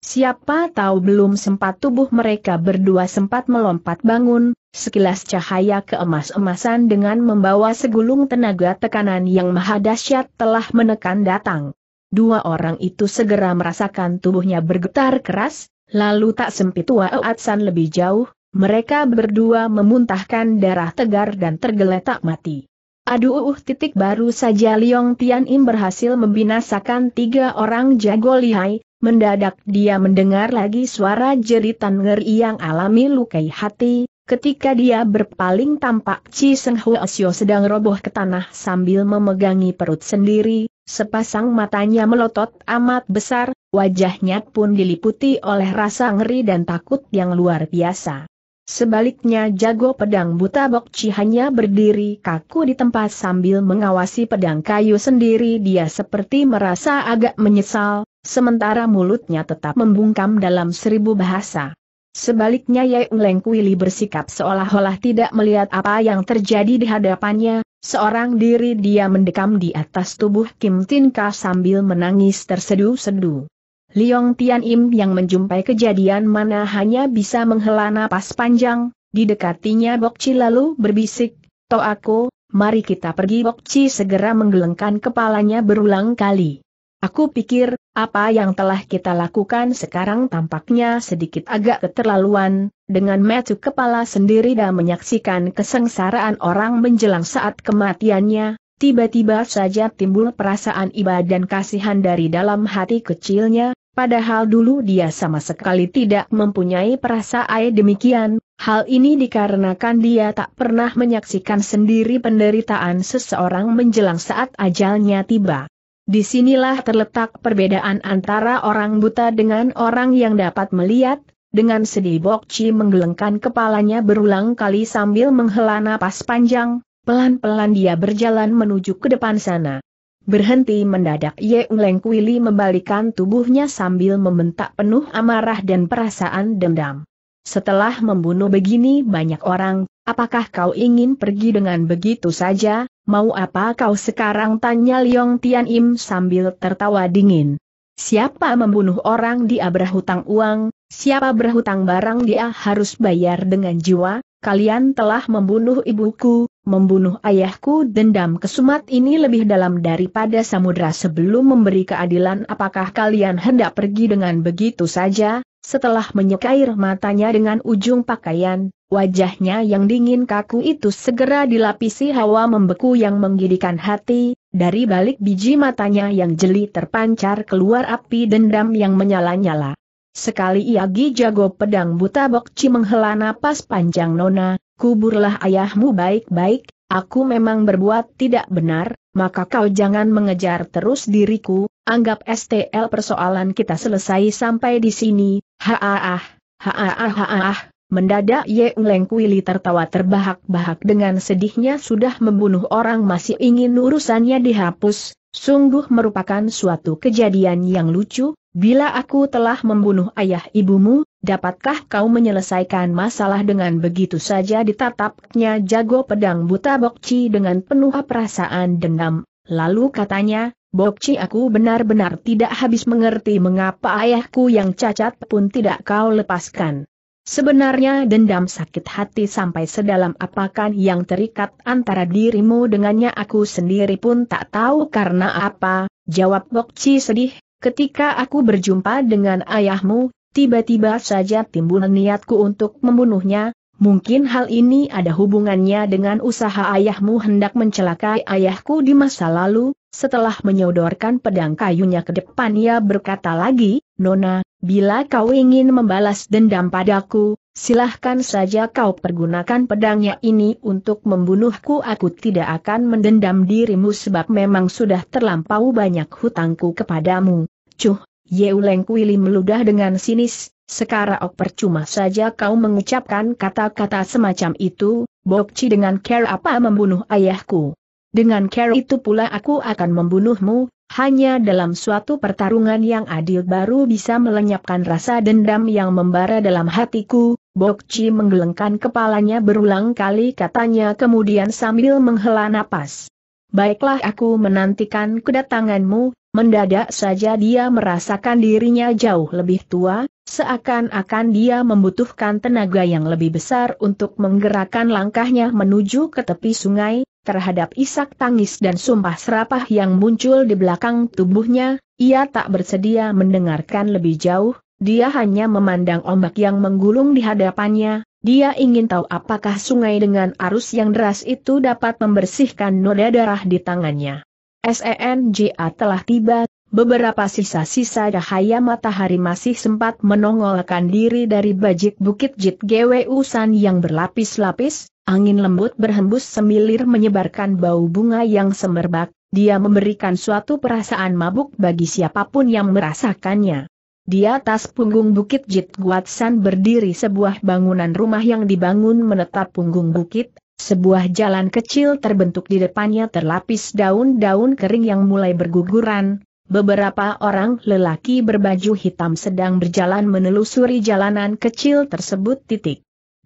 Siapa tahu belum sempat tubuh mereka berdua sempat melompat bangun, sekilas cahaya keemas-emasan dengan membawa segulung tenaga tekanan yang maha dahsyat telah menekan datang. 2 orang itu segera merasakan tubuhnya bergetar keras, lalu tak sempit waatsan lebih jauh. Mereka berdua memuntahkan darah tegar dan tergeletak mati. Aduh, baru saja Liong Tian Im berhasil membinasakan 3 orang jago lihai, mendadak dia mendengar lagi suara jeritan ngeri yang alami lukai hati. Ketika dia berpaling, tampak Ciseng Hwesio sedang roboh ke tanah sambil memegangi perut sendiri, sepasang matanya melotot amat besar, wajahnya pun diliputi oleh rasa ngeri dan takut yang luar biasa. Sebaliknya jago pedang buta Bokci hanya berdiri kaku di tempat sambil mengawasi pedang kayu sendiri. Dia seperti merasa agak menyesal, sementara mulutnya tetap membungkam dalam 1000 bahasa. Sebaliknya Yeu Leng Kuili bersikap seolah-olah tidak melihat apa yang terjadi di hadapannya. Seorang diri dia mendekam di atas tubuh Kim Tinka sambil menangis tersedu-sedu. Liong Tian Im yang menjumpai kejadian mana hanya bisa menghela napas panjang. Didekatinya Bokci lalu berbisik, "Toh aku, mari kita pergi." Bokci segera menggelengkan kepalanya berulang kali. "Aku pikir, apa yang telah kita lakukan sekarang tampaknya sedikit agak keterlaluan." Dengan mata kepala sendiri dan menyaksikan kesengsaraan orang menjelang saat kematiannya, tiba-tiba saja timbul perasaan iba dan kasihan dari dalam hati kecilnya, padahal dulu dia sama sekali tidak mempunyai perasaan demikian. Hal ini dikarenakan dia tak pernah menyaksikan sendiri penderitaan seseorang menjelang saat ajalnya tiba. Disinilah terletak perbedaan antara orang buta dengan orang yang dapat melihat. Dengan sedih Bokci menggelengkan kepalanya berulang kali sambil menghela napas panjang. Pelan-pelan dia berjalan menuju ke depan sana. Berhenti mendadak Yeu Leng Kuili membalikkan tubuhnya sambil membentak penuh amarah dan perasaan dendam. Setelah membunuh begini banyak orang, apakah kau ingin pergi dengan begitu saja? Mau apa kau sekarang? Tanya Liong Tian Im sambil tertawa dingin. Siapa membunuh orang dia berhutang uang, siapa berhutang barang dia harus bayar dengan jiwa. Kalian telah membunuh ibuku, membunuh ayahku. Dendam kesumat ini lebih dalam daripada samudra sebelum memberi keadilan. Apakah kalian hendak pergi dengan begitu saja? Setelah menyeka air matanya dengan ujung pakaian, wajahnya yang dingin kaku itu segera dilapisi hawa membeku yang menggigitkan hati. Dari balik biji matanya yang jeli terpancar keluar api dendam yang menyala-nyala. Sekali Iagi jago pedang buta Bokci menghela napas panjang. Nona, kuburlah ayahmu baik-baik. Aku memang berbuat tidak benar, maka kau jangan mengejar terus diriku. Anggap STL persoalan kita selesai sampai di sini. Haaah, haaah, haaah. Mendadak Yeu Leng Kuili tertawa terbahak-bahak dengan sedihnya. Sudah membunuh orang masih ingin urusannya dihapus. Sungguh merupakan suatu kejadian yang lucu. Bila aku telah membunuh ayah ibumu, dapatkah kau menyelesaikan masalah dengan begitu saja? Ditatapnya jago pedang buta Bokci dengan penuh perasaan dendam. Lalu katanya, Bokci, aku benar-benar tidak habis mengerti mengapa ayahku yang cacat pun tidak kau lepaskan. Sebenarnya dendam sakit hati sampai sedalam apakan yang terikat antara dirimu dengannya? Aku sendiri pun tak tahu karena apa, jawab Bokci sedih. Ketika aku berjumpa dengan ayahmu, tiba-tiba saja timbul niatku untuk membunuhnya. Mungkin hal ini ada hubungannya dengan usaha ayahmu hendak mencelakai ayahku di masa lalu. Setelah menyodorkan pedang kayunya ke depan ia berkata lagi, Nona, bila kau ingin membalas dendam padaku, silahkan saja kau pergunakan pedangnya ini untuk membunuhku. Aku tidak akan mendendam dirimu sebab memang sudah terlampau banyak hutangku kepadamu. Cuh, Yeu Leng Kuili meludah dengan sinis. Sekarang percuma saja kau mengucapkan kata-kata semacam itu, Bokci. Dengan cara apa membunuh ayahku? Dengan cara itu pula aku akan membunuhmu. Hanya dalam suatu pertarungan yang adil baru bisa melenyapkan rasa dendam yang membara dalam hatiku. Bokci menggelengkan kepalanya berulang kali katanya kemudian sambil menghela napas. Baiklah, aku menantikan kedatanganmu. Mendadak saja dia merasakan dirinya jauh lebih tua, seakan-akan dia membutuhkan tenaga yang lebih besar untuk menggerakkan langkahnya menuju ke tepi sungai. Terhadap isak tangis dan sumpah serapah yang muncul di belakang tubuhnya, ia tak bersedia mendengarkan lebih jauh, dia hanya memandang ombak yang menggulung di hadapannya. Dia ingin tahu apakah sungai dengan arus yang deras itu dapat membersihkan noda darah di tangannya. Senja telah tiba, beberapa sisa-sisa cahaya matahari masih sempat menongolkan diri dari bajik Bukit Jit Guat San yang berlapis-lapis, angin lembut berhembus semilir menyebarkan bau bunga yang semerbak, dia memberikan suatu perasaan mabuk bagi siapapun yang merasakannya. Di atas punggung Bukit Jit Guat San berdiri sebuah bangunan rumah yang dibangun menetap punggung bukit. Sebuah jalan kecil terbentuk di depannya terlapis daun-daun kering yang mulai berguguran. Beberapa orang lelaki berbaju hitam sedang berjalan menelusuri jalanan kecil tersebut.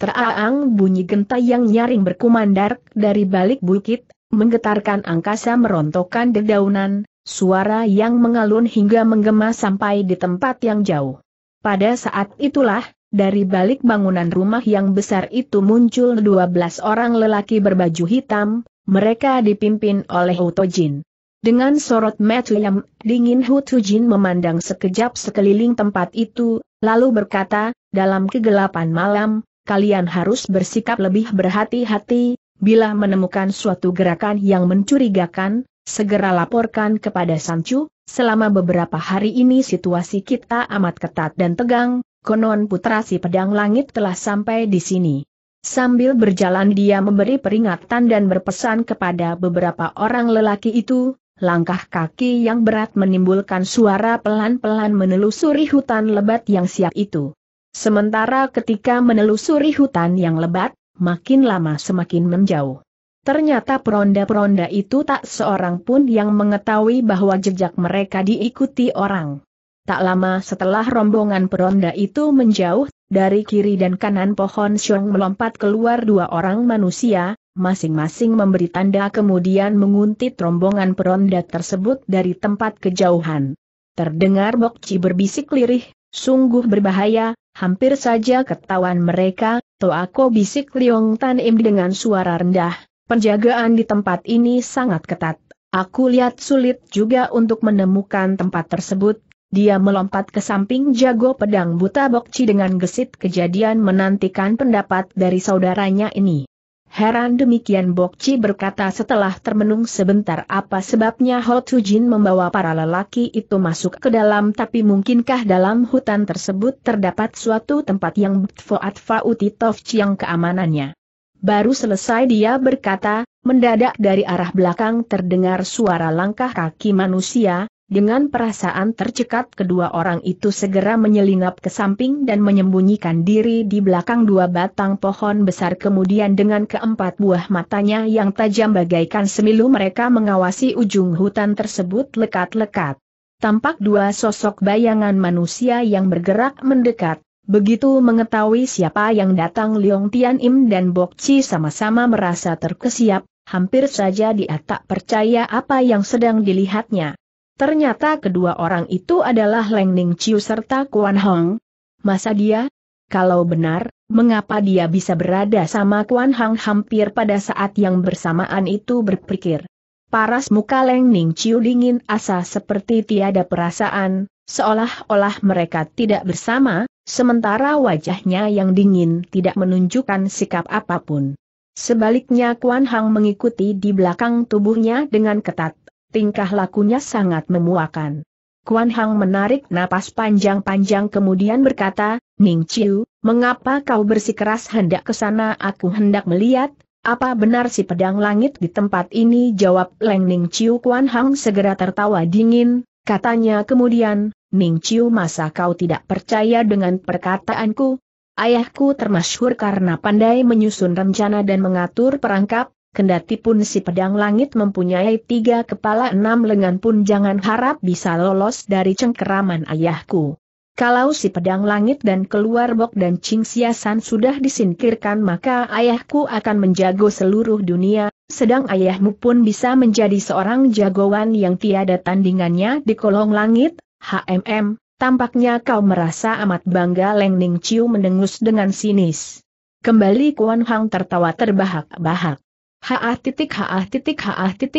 Teraang bunyi genta yang nyaring berkumandar dari balik bukit, menggetarkan angkasa merontokkan dedaunan, suara yang mengalun hingga menggema sampai di tempat yang jauh. Pada saat itulah, dari balik bangunan rumah yang besar itu muncul 12 orang lelaki berbaju hitam, mereka dipimpin oleh Hu Tujin. Dengan sorot mata yang dingin Hu Tujin memandang sekejap sekeliling tempat itu, lalu berkata, dalam kegelapan malam, kalian harus bersikap lebih berhati-hati, bila menemukan suatu gerakan yang mencurigakan, segera laporkan kepada Sanchu. Selama beberapa hari ini situasi kita amat ketat dan tegang. Konon putra si pedang langit telah sampai di sini. Sambil berjalan dia memberi peringatan dan berpesan kepada beberapa orang lelaki itu, Langkah kaki yang berat menimbulkan suara pelan-pelan menelusuri hutan lebat yang siap itu. Sementara ketika menelusuri hutan yang lebat, makin lama semakin menjauh. Ternyata peronda-peronda itu tak seorang pun yang mengetahui bahwa jejak mereka diikuti orang. Tak lama setelah rombongan peronda itu menjauh, dari kiri dan kanan pohon syong melompat keluar dua orang manusia, masing-masing memberi tanda kemudian menguntit rombongan peronda tersebut dari tempat kejauhan. Terdengar Bokci berbisik lirih, "Sungguh berbahaya, hampir saja ketahuan mereka." Toako bisik Liong Tian Im dengan suara rendah. "Penjagaan di tempat ini sangat ketat. Aku lihat sulit juga untuk menemukan tempat tersebut." Dia melompat ke samping jago pedang buta Bokci dengan gesit kejadian menantikan pendapat dari saudaranya ini. "Heran," demikian Bokci berkata setelah termenung sebentar, "apa sebabnya Hu Tujin membawa para lelaki itu masuk ke dalam, tapi mungkinkah dalam hutan tersebut terdapat suatu tempat yang berfaat fautitofci yang keamanannya?" Baru selesai dia berkata, mendadak dari arah belakang terdengar suara langkah kaki manusia. Dengan perasaan tercekat kedua orang itu segera menyelinap ke samping dan menyembunyikan diri di belakang dua batang pohon besar. Kemudian dengan keempat buah matanya yang tajam bagaikan semilu mereka mengawasi ujung hutan tersebut lekat-lekat. Tampak dua sosok bayangan manusia yang bergerak mendekat. Begitu mengetahui siapa yang datang, Liong Tian Im dan Bokci sama-sama merasa terkesiap, hampir saja dia tak percaya apa yang sedang dilihatnya. Ternyata kedua orang itu adalah Leng Ning Chiu serta Kuan Hong. Masa dia? Kalau benar, mengapa dia bisa berada sama Kuan Hong hampir pada saat yang bersamaan itu berpikir. Paras muka Leng Ning Chiu dingin asa seperti tiada perasaan, seolah-olah mereka tidak bersama. Sementara wajahnya yang dingin tidak menunjukkan sikap apapun. Sebaliknya Kuan Hong mengikuti di belakang tubuhnya dengan ketat. Tingkah lakunya sangat memuakan. Kuan Hong menarik napas panjang-panjang kemudian berkata, "Ning Chiu, mengapa kau bersikeras hendak ke sana?" "Aku hendak melihat, apa benar si pedang langit di tempat ini?" jawab Leng Ning Chiu. Kuan Hong segera tertawa dingin, katanya kemudian, "Ning Chiu, masa kau tidak percaya dengan perkataanku? Ayahku termasyhur karena pandai menyusun rencana dan mengatur perangkap, kendati pun si pedang langit mempunyai 3 kepala 6 lengan pun jangan harap bisa lolos dari cengkeraman ayahku. Kalau si pedang langit dan keluar bok dan Ching Siasan sudah disingkirkan, maka ayahku akan menjago seluruh dunia, sedang ayahmu pun bisa menjadi seorang jagoan yang tiada tandingannya di kolong langit. Tampaknya kau merasa amat bangga." Leng Ning Chiu mendengus dengan sinis. Kembali Kuan Hong tertawa terbahak-bahak.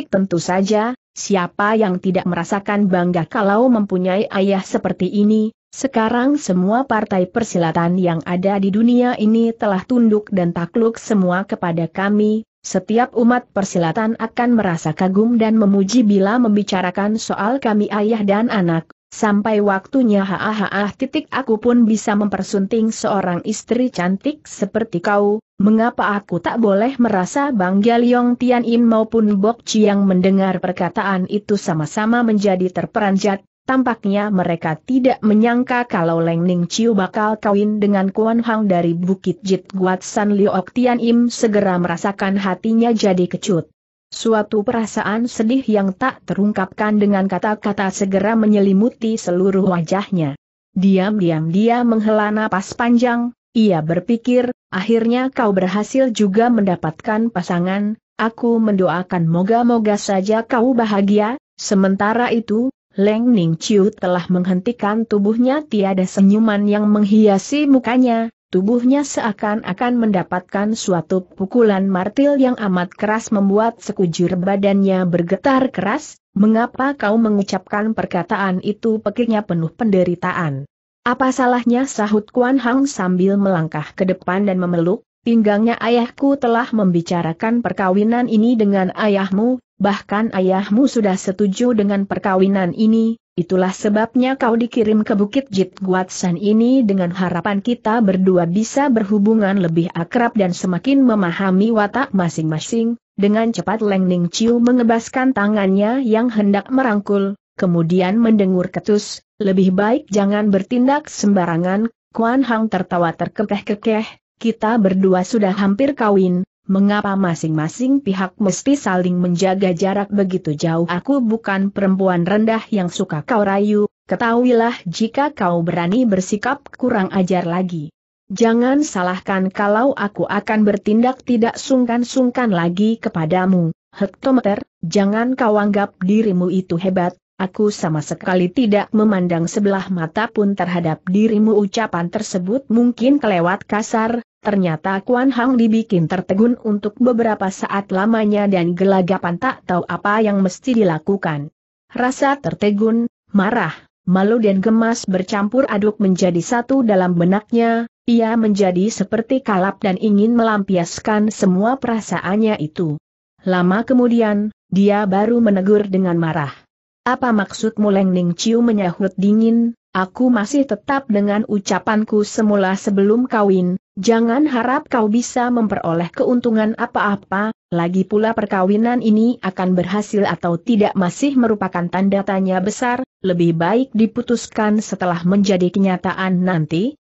"Tentu saja, siapa yang tidak merasakan bangga kalau mempunyai ayah seperti ini. Sekarang semua partai persilatan yang ada di dunia ini telah tunduk dan takluk semua kepada kami. Setiap umat persilatan akan merasa kagum dan memuji bila membicarakan soal kami ayah dan anak. Sampai waktunya aku pun bisa mempersunting seorang istri cantik seperti kau. Mengapa aku tak boleh merasa bangga?" Liong Tian Im maupun Bokci yang mendengar perkataan itu sama-sama menjadi terperanjat. Tampaknya mereka tidak menyangka kalau Leng Ning Chiu bakal kawin dengan Kuan Hong dari Bukit Jit Guat San. Liong Tian Im segera merasakan hatinya jadi kecut. Suatu perasaan sedih yang tak terungkapkan dengan kata-kata segera menyelimuti seluruh wajahnya. Diam-diam dia menghela napas panjang, ia berpikir, "Akhirnya kau berhasil juga mendapatkan pasangan, aku mendoakan moga-moga saja kau bahagia." Sementara itu, Leng Ning Chiu telah menghentikan tubuhnya, tiada senyuman yang menghiasi mukanya. Tubuhnya seakan-akan mendapatkan suatu pukulan martil yang amat keras membuat sekujur badannya bergetar keras. "Mengapa kau mengucapkan perkataan itu?" pikirnya penuh penderitaan. "Apa salahnya?" sahut Kuan Hong sambil melangkah ke depan dan memeluk pinggangnya. "Ayahku telah membicarakan perkawinan ini dengan ayahmu, bahkan ayahmu sudah setuju dengan perkawinan ini. Itulah sebabnya kau dikirim ke Bukit Jit Guat San ini dengan harapan kita berdua bisa berhubungan lebih akrab dan semakin memahami watak masing-masing. Dengan cepat Leng Ning Chiu mengebaskan tangannya yang hendak merangkul, kemudian mendengur ketus, "Lebih baik jangan bertindak sembarangan." Kuan Hong tertawa terkekeh-kekeh, "Kita berdua sudah hampir kawin, mengapa masing-masing pihak mesti saling menjaga jarak begitu jauh? Aku bukan perempuan rendah yang suka kau rayu, ketahuilah jika kau berani bersikap kurang ajar lagi. Jangan salahkan kalau aku akan bertindak tidak sungkan-sungkan lagi kepadamu." "Hektometer, jangan kau anggap dirimu itu hebat, aku sama sekali tidak memandang sebelah mata pun terhadap dirimu." Ucapan tersebut mungkin kelewat kasar. Ternyata Kuan Hong dibikin tertegun untuk beberapa saat lamanya dan gelagapan tak tahu apa yang mesti dilakukan. Rasa tertegun, marah, malu dan gemas bercampur aduk menjadi satu dalam benaknya, ia menjadi seperti kalap dan ingin melampiaskan semua perasaannya itu. Lama kemudian, dia baru menegur dengan marah. "Apa maksudmu?" Leng Ning Chiu menyahut dingin, "Aku masih tetap dengan ucapanku semula sebelum kawin, jangan harap kau bisa memperoleh keuntungan apa-apa, lagi pula perkawinan ini akan berhasil atau tidak masih merupakan tanda tanya besar, lebih baik diputuskan setelah menjadi kenyataan nanti."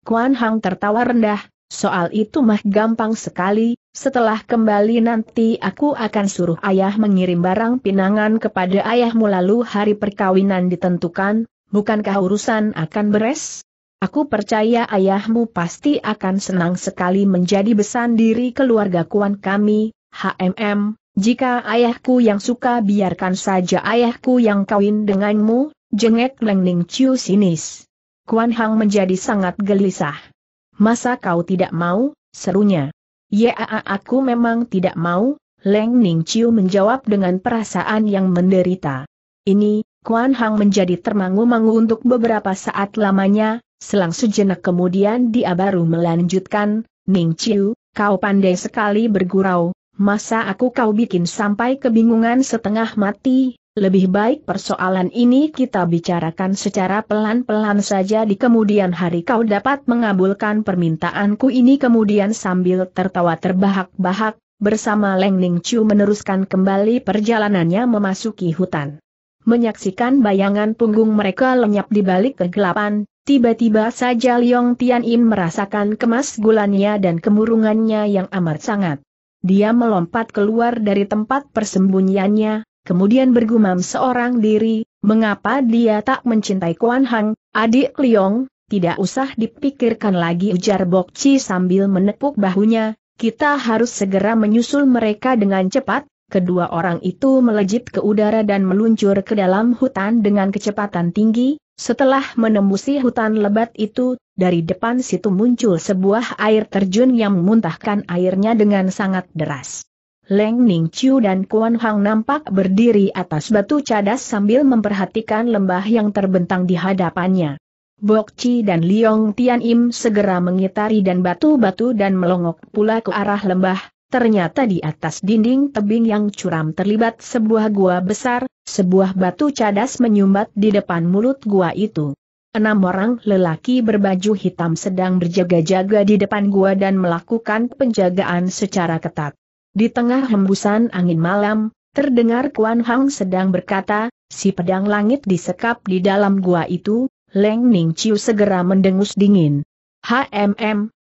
Kuan Hong tertawa rendah, "Soal itu mah gampang sekali, setelah kembali nanti aku akan suruh ayah mengirim barang pinangan kepada ayahmu lalu hari perkawinan ditentukan. Bukankah urusan akan beres? Aku percaya ayahmu pasti akan senang sekali menjadi besan diri keluarga Kuan kami." "Jika ayahku yang suka, biarkan saja ayahku yang kawin denganmu," jengek Leng Ning Chiu sinis. Kuan Hong menjadi sangat gelisah. "Masa kau tidak mau?" serunya. "Ya, aku memang tidak mau," Leng Ning Chiu menjawab dengan perasaan yang menderita. Ini, Kuan Hong menjadi termangu-mangu untuk beberapa saat lamanya, selang sejenak kemudian dia baru melanjutkan, "Ning Chiu, kau pandai sekali bergurau, masa kau bikin sampai kebingungan setengah mati, lebih baik persoalan ini kita bicarakan secara pelan-pelan saja di kemudian hari. Kau dapat mengabulkan permintaanku ini?" Kemudian sambil tertawa terbahak-bahak, bersama Leng Ning Chiu meneruskan kembali perjalanannya memasuki hutan. Menyaksikan bayangan punggung mereka lenyap di balik kegelapan, tiba-tiba saja Liong Tian Im merasakan kemas gulannya dan kemurungannya yang amat sangat. Dia melompat keluar dari tempat persembunyiannya, kemudian bergumam seorang diri, "Mengapa dia tak mencintai Kuan Hong, adik Liong?" "Tidak usah dipikirkan lagi," ujar Bokci sambil menepuk bahunya, "kita harus segera menyusul mereka dengan cepat." Kedua orang itu melejit ke udara dan meluncur ke dalam hutan dengan kecepatan tinggi. Setelah menembusi hutan lebat itu, dari depan situ muncul sebuah air terjun yang memuntahkan airnya dengan sangat deras. Leng Ning Chiu dan Kuan Hong nampak berdiri atas batu cadas sambil memperhatikan lembah yang terbentang di hadapannya. Bokci dan Liong Tian Im segera mengitari dan batu-batu dan melongok pula ke arah lembah. Ternyata di atas dinding tebing yang curam terlibat sebuah gua besar, sebuah batu cadas menyumbat di depan mulut gua itu. 6 orang lelaki berbaju hitam sedang berjaga-jaga di depan gua dan melakukan penjagaan secara ketat. Di tengah hembusan angin malam, terdengar Kuan Hong sedang berkata, "Si pedang langit disekap di dalam gua itu." Leng Ning Chiu segera mendengus dingin.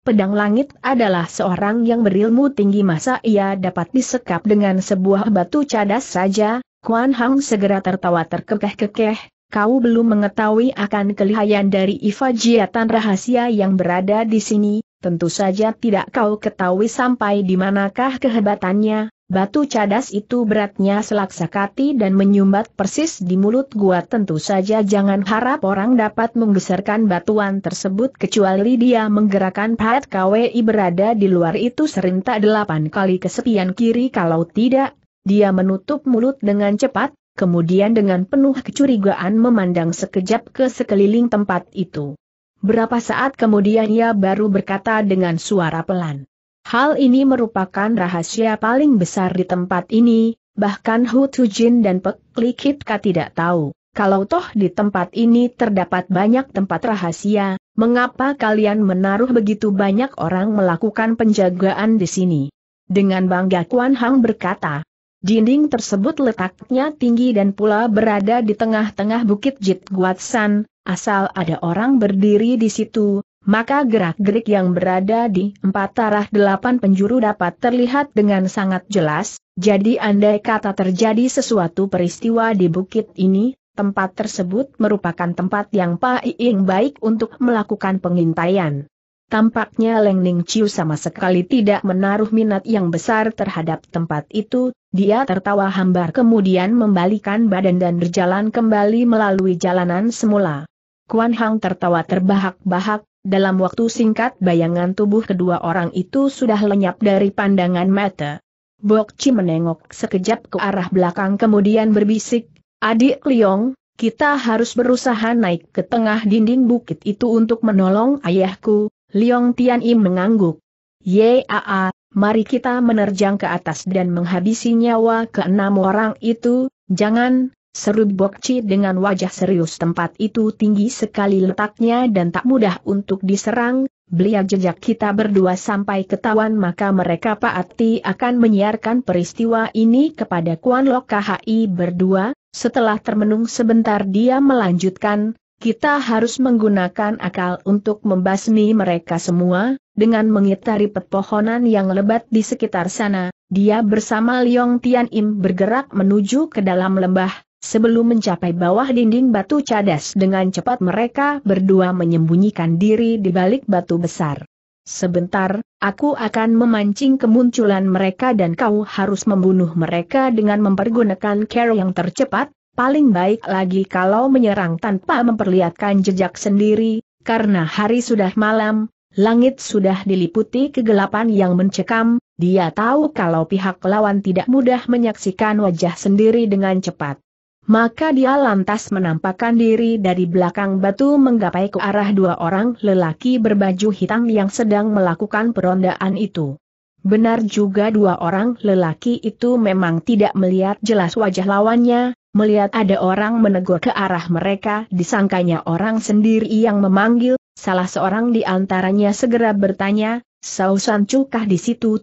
"Pedang langit adalah seorang yang berilmu tinggi, masa ia dapat disekap dengan sebuah batu cadas saja?" Kuan Hong segera tertawa terkekeh-kekeh, "Kau belum mengetahui akan kelihayan dari ifajatan rahasia yang berada di sini, tentu saja tidak kau ketahui sampai di manakah kehebatannya. Batu cadas itu beratnya selaksa kati dan menyumbat persis di mulut gua, tentu saja jangan harap orang dapat menggeserkan batuan tersebut kecuali dia menggerakkan pahat kwi berada di luar itu serentak 8 kali kesepian kiri. Kalau tidak," dia menutup mulut dengan cepat, kemudian dengan penuh kecurigaan memandang sekejap ke sekeliling tempat itu. Berapa saat kemudian ia baru berkata dengan suara pelan, "Hal ini merupakan rahasia paling besar di tempat ini, bahkan Hu Tujin dan Pek Likit tidak tahu. Kalau toh di tempat ini terdapat banyak tempat rahasia, mengapa kalian menaruh begitu banyak orang melakukan penjagaan di sini? Dengan bangga Kuan Hong berkata, dinding tersebut letaknya tinggi dan pula berada di tengah-tengah Bukit Jit Guat San. Asal ada orang berdiri di situ, maka gerak-gerik yang berada di 4 arah 8 penjuru dapat terlihat dengan sangat jelas. Jadi andai kata terjadi sesuatu peristiwa di bukit ini, tempat tersebut merupakan tempat yang paling baik untuk melakukan pengintaian. Tampaknya Leng Ning Chiu sama sekali tidak menaruh minat yang besar terhadap tempat itu. Dia tertawa hambar kemudian membalikkan badan dan berjalan kembali melalui jalanan semula. Kuan Hong tertawa terbahak-bahak, dalam waktu singkat bayangan tubuh kedua orang itu sudah lenyap dari pandangan mata. Bokci menengok sekejap ke arah belakang kemudian berbisik, "Adik Liong, kita harus berusaha naik ke tengah dinding bukit itu untuk menolong ayahku." Liong Tian Im mengangguk. "Yaa, mari kita menerjang ke atas dan menghabisi nyawa ke-6 orang itu." "Jangan!" seru Bokci dengan wajah serius, "tempat itu tinggi sekali letaknya dan tak mudah untuk diserang. Belia jejak kita berdua sampai ketahuan maka mereka pasti akan menyiarkan peristiwa ini kepada Kuan Lok Khai berdua." Setelah termenung sebentar dia melanjutkan, "Kita harus menggunakan akal untuk membasmi mereka semua." Dengan mengitari pepohonan yang lebat di sekitar sana, dia bersama Liong Tian Im bergerak menuju ke dalam lembah. Sebelum mencapai bawah dinding batu cadas dengan cepat mereka berdua menyembunyikan diri di balik batu besar. "Sebentar, aku akan memancing kemunculan mereka dan kau harus membunuh mereka dengan mempergunakan cara yang tercepat, paling baik lagi kalau menyerang tanpa memperlihatkan jejak sendiri, karena hari sudah malam, langit sudah diliputi kegelapan yang mencekam." Dia tahu kalau pihak lawan tidak mudah menyaksikan wajah sendiri dengan cepat. Maka dia lantas menampakkan diri dari belakang batu menggapai ke arah dua orang lelaki berbaju hitam yang sedang melakukan perondaan itu. Benar juga dua orang lelaki itu memang tidak melihat jelas wajah lawannya, melihat ada orang menegur ke arah mereka disangkanya orang sendiri yang memanggil. Salah seorang di antaranya segera bertanya, "Sausan cukah di situ?"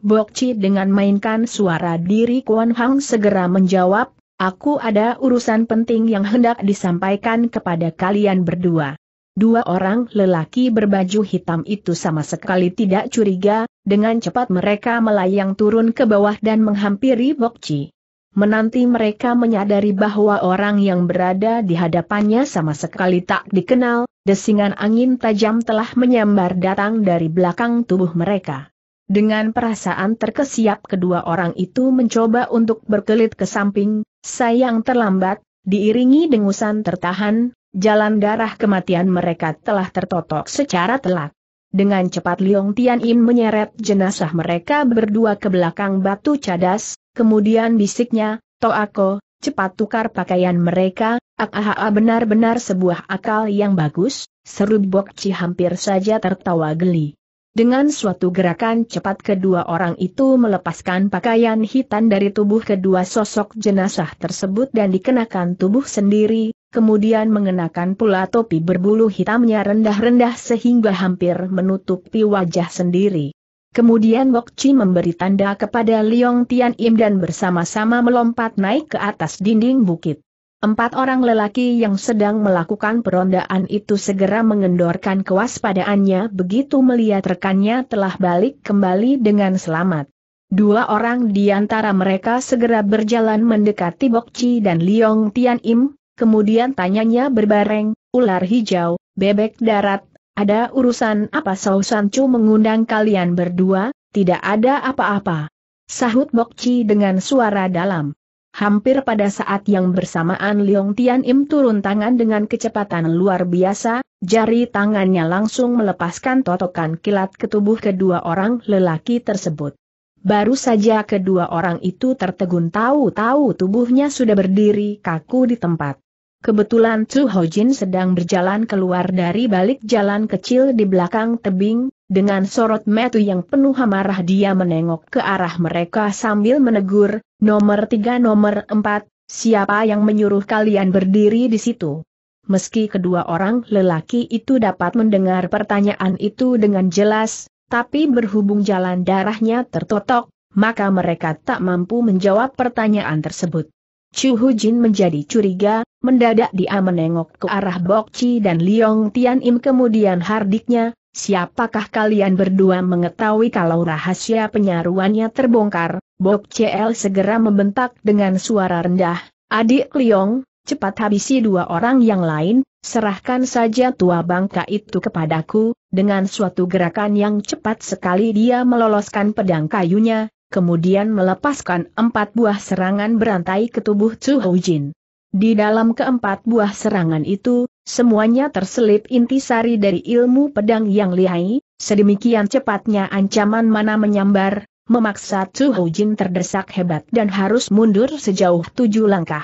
Bokci dengan mainkan suara diri Kuan Hong segera menjawab, "Aku ada urusan penting yang hendak disampaikan kepada kalian berdua." Dua orang lelaki berbaju hitam itu sama sekali tidak curiga, dengan cepat mereka melayang turun ke bawah dan menghampiri Bokci. Menanti mereka menyadari bahwa orang yang berada di hadapannya sama sekali tak dikenal, desingan angin tajam telah menyambar datang dari belakang tubuh mereka. Dengan perasaan terkesiap kedua orang itu mencoba untuk berkelit ke samping, sayang terlambat, diiringi dengusan tertahan, jalan darah kematian mereka telah tertotok secara telak. Dengan cepat Liong Tian Im menyeret jenazah mereka berdua ke belakang batu cadas, kemudian bisiknya, "Toako, cepat tukar pakaian mereka." "Ah, benar-benar sebuah akal yang bagus," seru Bokci hampir saja tertawa geli. Dengan suatu gerakan cepat kedua orang itu melepaskan pakaian hitam dari tubuh kedua sosok jenazah tersebut dan dikenakan tubuh sendiri, kemudian mengenakan pula topi berbulu hitamnya rendah-rendah sehingga hampir menutupi wajah sendiri. Kemudian Bokci memberi tanda kepada Liong Tian Im dan bersama-sama melompat naik ke atas dinding bukit. 4 orang lelaki yang sedang melakukan perondaan itu segera mengendorkan kewaspadaannya begitu melihat rekannya telah balik kembali dengan selamat. 2 orang di antara mereka segera berjalan mendekati Bokci dan Liong Tian Im, kemudian tanyanya berbareng, "Ular hijau, bebek darat, ada urusan apa Sao Sanchu mengundang kalian berdua?" "Tidak ada apa-apa," sahut Bokci dengan suara dalam. Hampir pada saat yang bersamaan Liong Tian Im turun tangan dengan kecepatan luar biasa, jari tangannya langsung melepaskan totokan kilat ke tubuh kedua orang lelaki tersebut. Baru saja kedua orang itu tertegun tahu-tahu tubuhnya sudah berdiri kaku di tempat. Kebetulan Chu Houjin sedang berjalan keluar dari balik jalan kecil di belakang tebing, dengan sorot mata yang penuh amarah dia menengok ke arah mereka sambil menegur, Nomor 3, nomor 4, siapa yang menyuruh kalian berdiri di situ?" Meski kedua orang lelaki itu dapat mendengar pertanyaan itu dengan jelas, tapi berhubung jalan darahnya tertotok, maka mereka tak mampu menjawab pertanyaan tersebut. Chu Houjin menjadi curiga, mendadak dia menengok ke arah Bokci dan Liong Tian Im kemudian hardiknya, siapakah kalian berdua mengetahui kalau rahasia penyaruannya terbongkar? Bokci segera membentak dengan suara rendah, adik Liong, cepat habisi dua orang yang lain, serahkan saja tua bangka itu kepadaku. Dengan suatu gerakan yang cepat sekali dia meloloskan pedang kayunya, kemudian melepaskan empat buah serangan berantai ke tubuh Chu Houjin. Di dalam keempat buah serangan itu, semuanya terselip intisari dari ilmu pedang yang lihai, sedemikian cepatnya ancaman mana menyambar, memaksa Chu Houjin terdesak hebat dan harus mundur sejauh 7 langkah.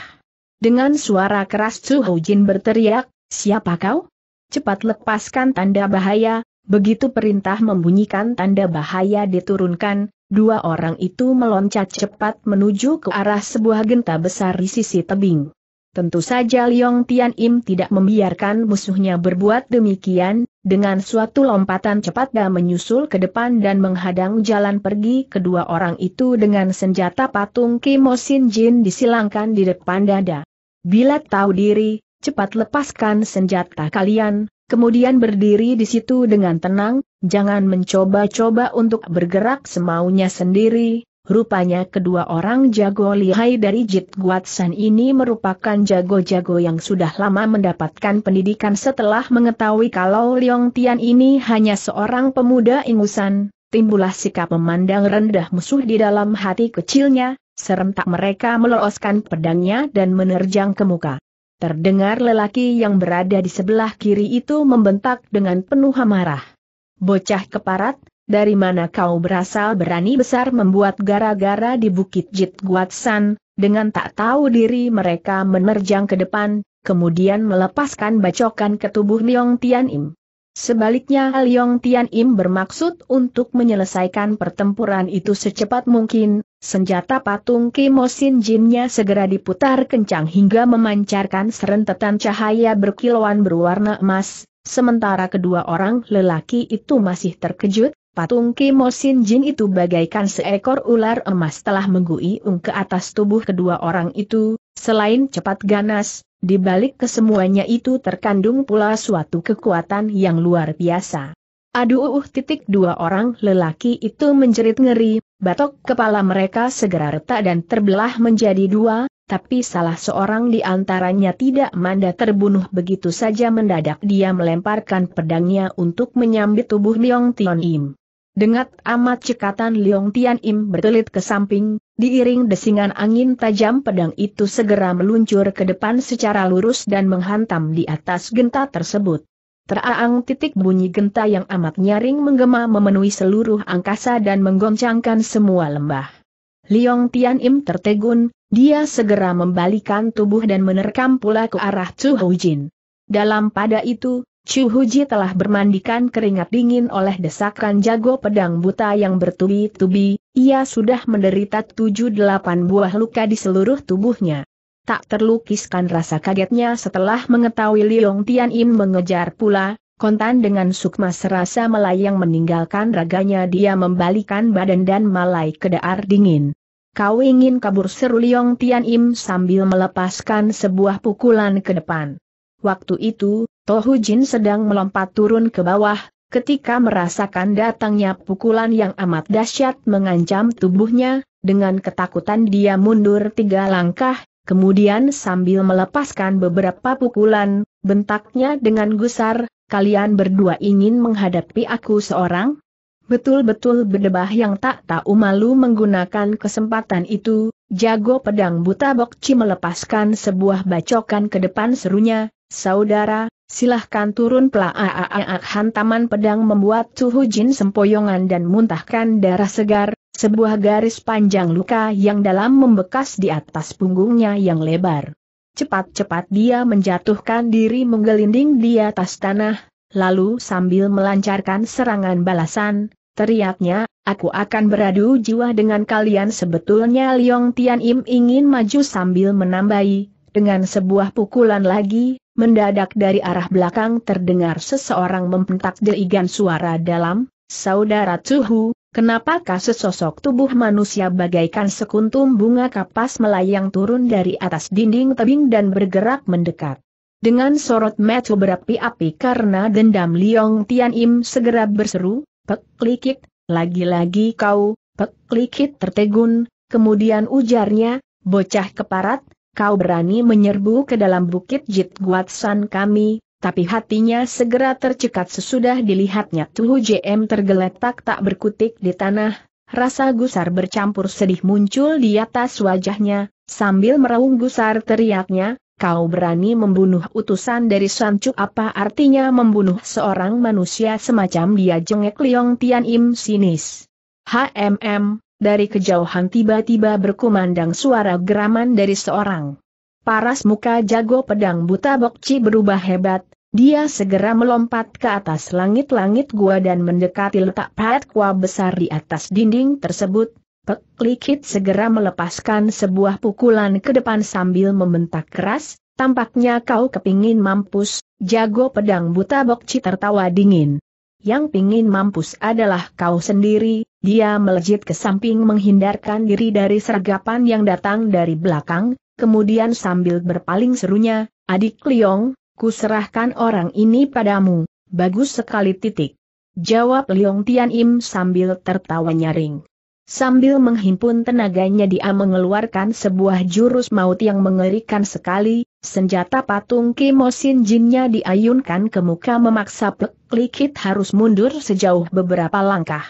Dengan suara keras Chu Houjin berteriak, "Siapa kau? Cepat lepaskan tanda bahaya!" Begitu perintah membunyikan tanda bahaya diturunkan, dua orang itu meloncat cepat menuju ke arah sebuah genta besar di sisi tebing. Tentu saja Liong Tian Im tidak membiarkan musuhnya berbuat demikian, dengan suatu lompatan cepat dia menyusul ke depan dan menghadang jalan pergi kedua orang itu dengan senjata patung Kimosin Jin disilangkan di depan dada. Bila tahu diri, cepat lepaskan senjata kalian. Kemudian berdiri di situ dengan tenang, jangan mencoba-coba untuk bergerak semaunya sendiri. Rupanya kedua orang jago lihai dari Jit Guat San ini merupakan jago-jago yang sudah lama mendapatkan pendidikan setelah mengetahui kalau Liong Tian ini hanya seorang pemuda ingusan. Timbullah sikap memandang rendah musuh di dalam hati kecilnya, serentak mereka meloloskan pedangnya dan menerjang ke muka. Terdengar lelaki yang berada di sebelah kiri itu membentak dengan penuh amarah. "Bocah keparat, dari mana kau berasal berani besar membuat gara-gara di Bukit Jit Guat San?" Dengan tak tahu diri mereka menerjang ke depan, kemudian melepaskan bacokan ke tubuh Liong Tian Im. Sebaliknya Liong Tian Im bermaksud untuk menyelesaikan pertempuran itu secepat mungkin. Senjata patung Kimosin Jinnya segera diputar kencang hingga memancarkan serentetan cahaya berkilauan berwarna emas, sementara kedua orang lelaki itu masih terkejut. Patung Kimosin Jin itu bagaikan seekor ular emas telah mengguyung ke atas tubuh kedua orang itu. Selain cepat ganas, di balik kesemuanya itu terkandung pula suatu kekuatan yang luar biasa. "Aduh!" Dua orang lelaki itu menjerit ngeri, batok kepala mereka segera retak dan terbelah menjadi dua, tapi salah seorang di antaranya tidak manda terbunuh begitu saja. Mendadak dia melemparkan pedangnya untuk menyambit tubuh Liong Tian Im. Dengat amat cekatan Liong Tian Im bertelit ke samping, diiring desingan angin tajam pedang itu segera meluncur ke depan secara lurus dan menghantam di atas genta tersebut. Teraang! Bunyi genta yang amat nyaring menggema memenuhi seluruh angkasa dan menggoncangkan semua lembah. Liong Tian Im tertegun, dia segera membalikan tubuh dan menerkam pula ke arah Chu Houjin. Dalam pada itu, Chu Houjin telah bermandikan keringat dingin oleh desakan jago pedang buta yang bertubi-tubi. Ia sudah menderita 7-8 buah luka di seluruh tubuhnya. Tak terlukiskan rasa kagetnya setelah mengetahui Liong Tian Im mengejar pula, kontan dengan sukma serasa melayang meninggalkan raganya. Dia membalikan badan dan malai kedaar dingin. "Kau ingin kabur?" seru Liong Tian Im sambil melepaskan sebuah pukulan ke depan. Waktu itu, Toh Bun Lok sedang melompat turun ke bawah, ketika merasakan datangnya pukulan yang amat dahsyat mengancam tubuhnya, dengan ketakutan dia mundur 3 langkah. Kemudian sambil melepaskan beberapa pukulan, bentaknya dengan gusar, "Kalian berdua ingin menghadapi aku seorang?" Betul-betul berdebah yang tak tahu malu menggunakan kesempatan itu, jago pedang buta Bokci melepaskan sebuah bacokan ke depan. Serunya, "Saudara, silahkan turun!" Hantaman pedang membuat Chu Houjin sempoyongan dan muntahkan darah segar. Sebuah garis panjang luka yang dalam membekas di atas punggungnya yang lebar. Cepat-cepat dia menjatuhkan diri menggelinding di atas tanah, lalu sambil melancarkan serangan balasan, teriaknya, "Aku akan beradu jiwa dengan kalian!" Sebetulnya Liong Tian Im ingin maju sambil menambahi, dengan sebuah pukulan lagi, mendadak dari arah belakang terdengar seseorang membentak dengan suara dalam, Saudara Cuhu, kenapakah sesosok tubuh manusia bagaikan sekuntum bunga kapas melayang turun dari atas dinding tebing dan bergerak mendekat? Dengan sorot mata berapi-api karena dendam, Liong Tian Im segera berseru, "Pek Likit, lagi-lagi kau!" Pek Likit tertegun, kemudian ujarnya, "Bocah keparat, kau berani menyerbu ke dalam Bukit Jit Guat San kami!" Tapi hatinya segera tercekat sesudah dilihatnya Tuhu JM tergeletak tak berkutik di tanah. Rasa gusar bercampur sedih muncul di atas wajahnya. Sambil meraung gusar teriaknya, "Kau berani membunuh utusan dari Sanchu?" Apa artinya membunuh seorang manusia semacam dia, jengek Liong Tian Im sinis. Dari kejauhan tiba-tiba berkumandang suara geraman dari seorang paras muka jago pedang buta. Bokci berubah hebat, dia segera melompat ke atas langit-langit gua dan mendekati letak patwa besar di atas dinding tersebut. Pek Likit segera melepaskan sebuah pukulan ke depan sambil membentak keras, "Tampaknya kau kepingin mampus, jago pedang buta!" Bokci tertawa dingin. "Yang pingin mampus adalah kau sendiri." Dia melejit ke samping menghindarkan diri dari sergapan yang datang dari belakang. Kemudian sambil berpaling serunya, "Adik Liong, kuserahkan orang ini padamu." "Bagus sekali titik," jawab Liong Tian Im sambil tertawa nyaring. Sambil menghimpun tenaganya dia mengeluarkan sebuah jurus maut yang mengerikan sekali. Senjata patung Kimosin Jinnya diayunkan ke muka memaksa Pek Likit harus mundur sejauh beberapa langkah.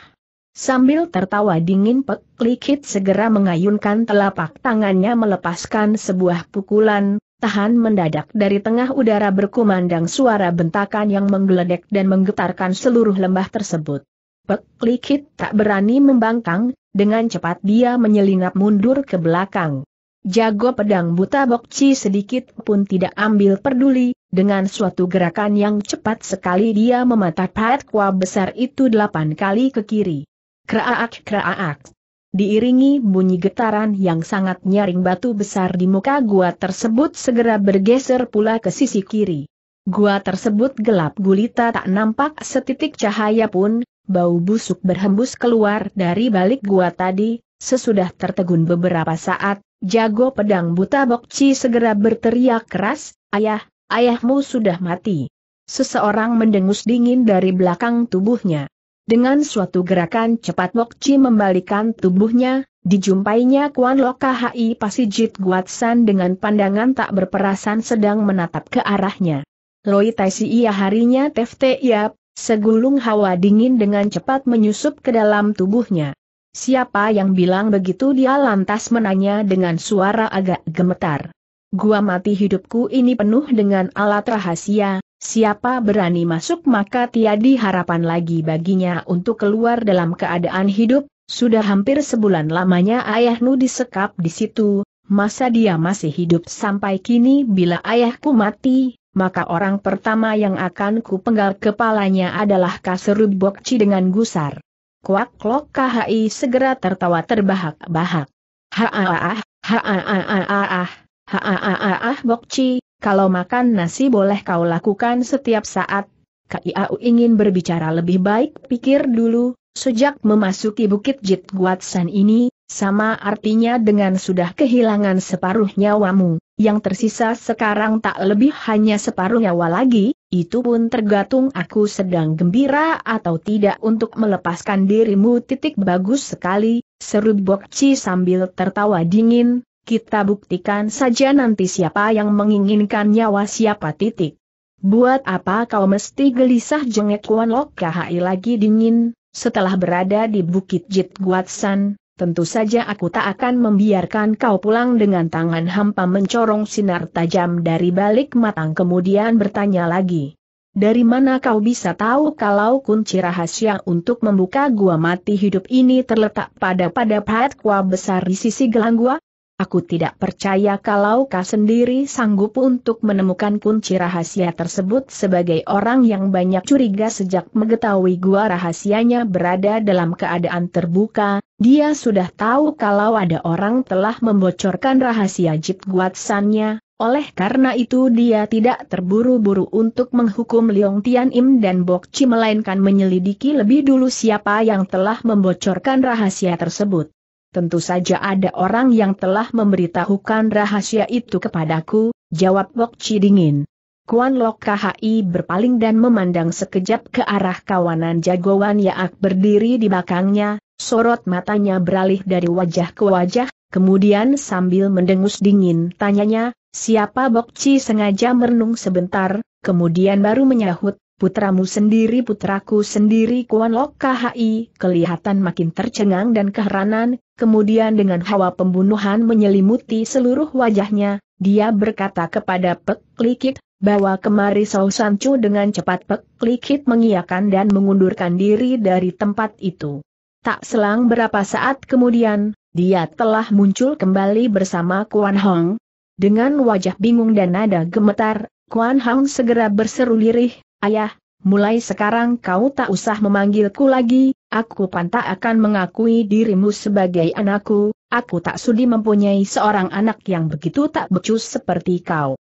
Sambil tertawa dingin Pek Likit segera mengayunkan telapak tangannya melepaskan sebuah pukulan. Tahan mendadak dari tengah udara berkumandang suara bentakan yang menggeledek dan menggetarkan seluruh lembah tersebut. Pek Likit tak berani membangkang, dengan cepat dia menyelinap mundur ke belakang. Jago pedang buta Bokci sedikit pun tidak ambil peduli. Dengan suatu gerakan yang cepat sekali dia mematak patwa besar itu 8 kali ke kiri. Kraak-kraak. Diiringi bunyi getaran yang sangat nyaring, batu besar di muka gua tersebut segera bergeser pula ke sisi kiri. Gua tersebut gelap gulita tak nampak setitik cahaya pun, bau busuk berhembus keluar dari balik gua tadi. Sesudah tertegun beberapa saat, jago pedang buta Bokci segera berteriak keras, "Ayah, ayahmu sudah mati!" Seseorang mendengus dingin dari belakang tubuhnya. Dengan suatu gerakan cepat Bokci membalikan tubuhnya, dijumpainya Kuan Lok Khai Pasijit Guat San dengan pandangan tak berperasan sedang menatap ke arahnya. "Loi Taisi ia harinya tefte iap," segulung hawa dingin dengan cepat menyusup ke dalam tubuhnya. "Siapa yang bilang begitu?" dia lantas menanya dengan suara agak gemetar. "Gua mati hidupku ini penuh dengan alat rahasia, siapa berani masuk maka tiada harapan lagi baginya untuk keluar dalam keadaan hidup. Sudah hampir sebulan lamanya ayahmu disekap di situ, masa dia masih hidup sampai kini? Bila ayahku mati, maka orang pertama yang akan ku penggal kepalanya adalah kaseru Bokci dengan gusar." Kuak Lok Khai segera tertawa terbahak-bahak. "Haaah, haaah, haaah Bokci, kalau makan nasi boleh kau lakukan setiap saat. Kiau ingin berbicara, lebih baik pikir dulu. Sejak memasuki Bukit Jit Guat San ini, sama artinya dengan sudah kehilangan separuh nyawamu. Yang tersisa sekarang tak lebih hanya separuh nyawa lagi, itu pun tergantung aku sedang gembira atau tidak untuk melepaskan dirimu." "Bagus sekali," seru Bokci sambil tertawa dingin. "Kita buktikan saja nanti siapa yang menginginkan nyawa siapa." "Buat apa kau mesti gelisah?" jengek Kuan Lok Khai lagi dingin. "Setelah berada di Bukit Jit Guat San, tentu saja aku tak akan membiarkan kau pulang." Dengan tangan hampa mencorong sinar tajam dari balik matang kemudian bertanya lagi, "Dari mana kau bisa tahu kalau kunci rahasia untuk membuka gua mati hidup ini terletak pada patwa besar di sisi gelang gua? Aku tidak percaya kalau kau sendiri sanggup untuk menemukan kunci rahasia tersebut." Sebagai orang yang banyak curiga sejak mengetahui gua rahasianya berada dalam keadaan terbuka, dia sudah tahu kalau ada orang telah membocorkan rahasia Jit Guat Sannya, Oleh karena itu dia tidak terburu-buru untuk menghukum Liong Tian Im dan Bokci, melainkan menyelidiki lebih dulu siapa yang telah membocorkan rahasia tersebut. Tentu saja ada orang yang telah memberitahukan rahasia itu kepadaku, jawab Bokci dingin. Kuan Lok Khai berpaling dan memandang sekejap ke arah kawanan jagoan Yaak berdiri di belakangnya, sorot matanya beralih dari wajah ke wajah, kemudian sambil mendengus dingin tanyanya, siapa? Bokci sengaja merenung sebentar, kemudian baru menyahut, putramu sendiri, putraku sendiri. Kuan Lok Khai kelihatan makin tercengang dan keheranan, kemudian dengan hawa pembunuhan menyelimuti seluruh wajahnya, dia berkata kepada Pek Likit, bawa kemari Sanchu. Dengan cepat Pek Likit mengiyakan dan mengundurkan diri dari tempat itu. Tak selang berapa saat kemudian, dia telah muncul kembali bersama Kuan Hong. Dengan wajah bingung dan nada gemetar, Kuan Hong segera berseru lirih, ayah, mulai sekarang kau tak usah memanggilku lagi, aku pantang akan mengakui dirimu sebagai anakku, aku tak sudi mempunyai seorang anak yang begitu tak becus seperti kau.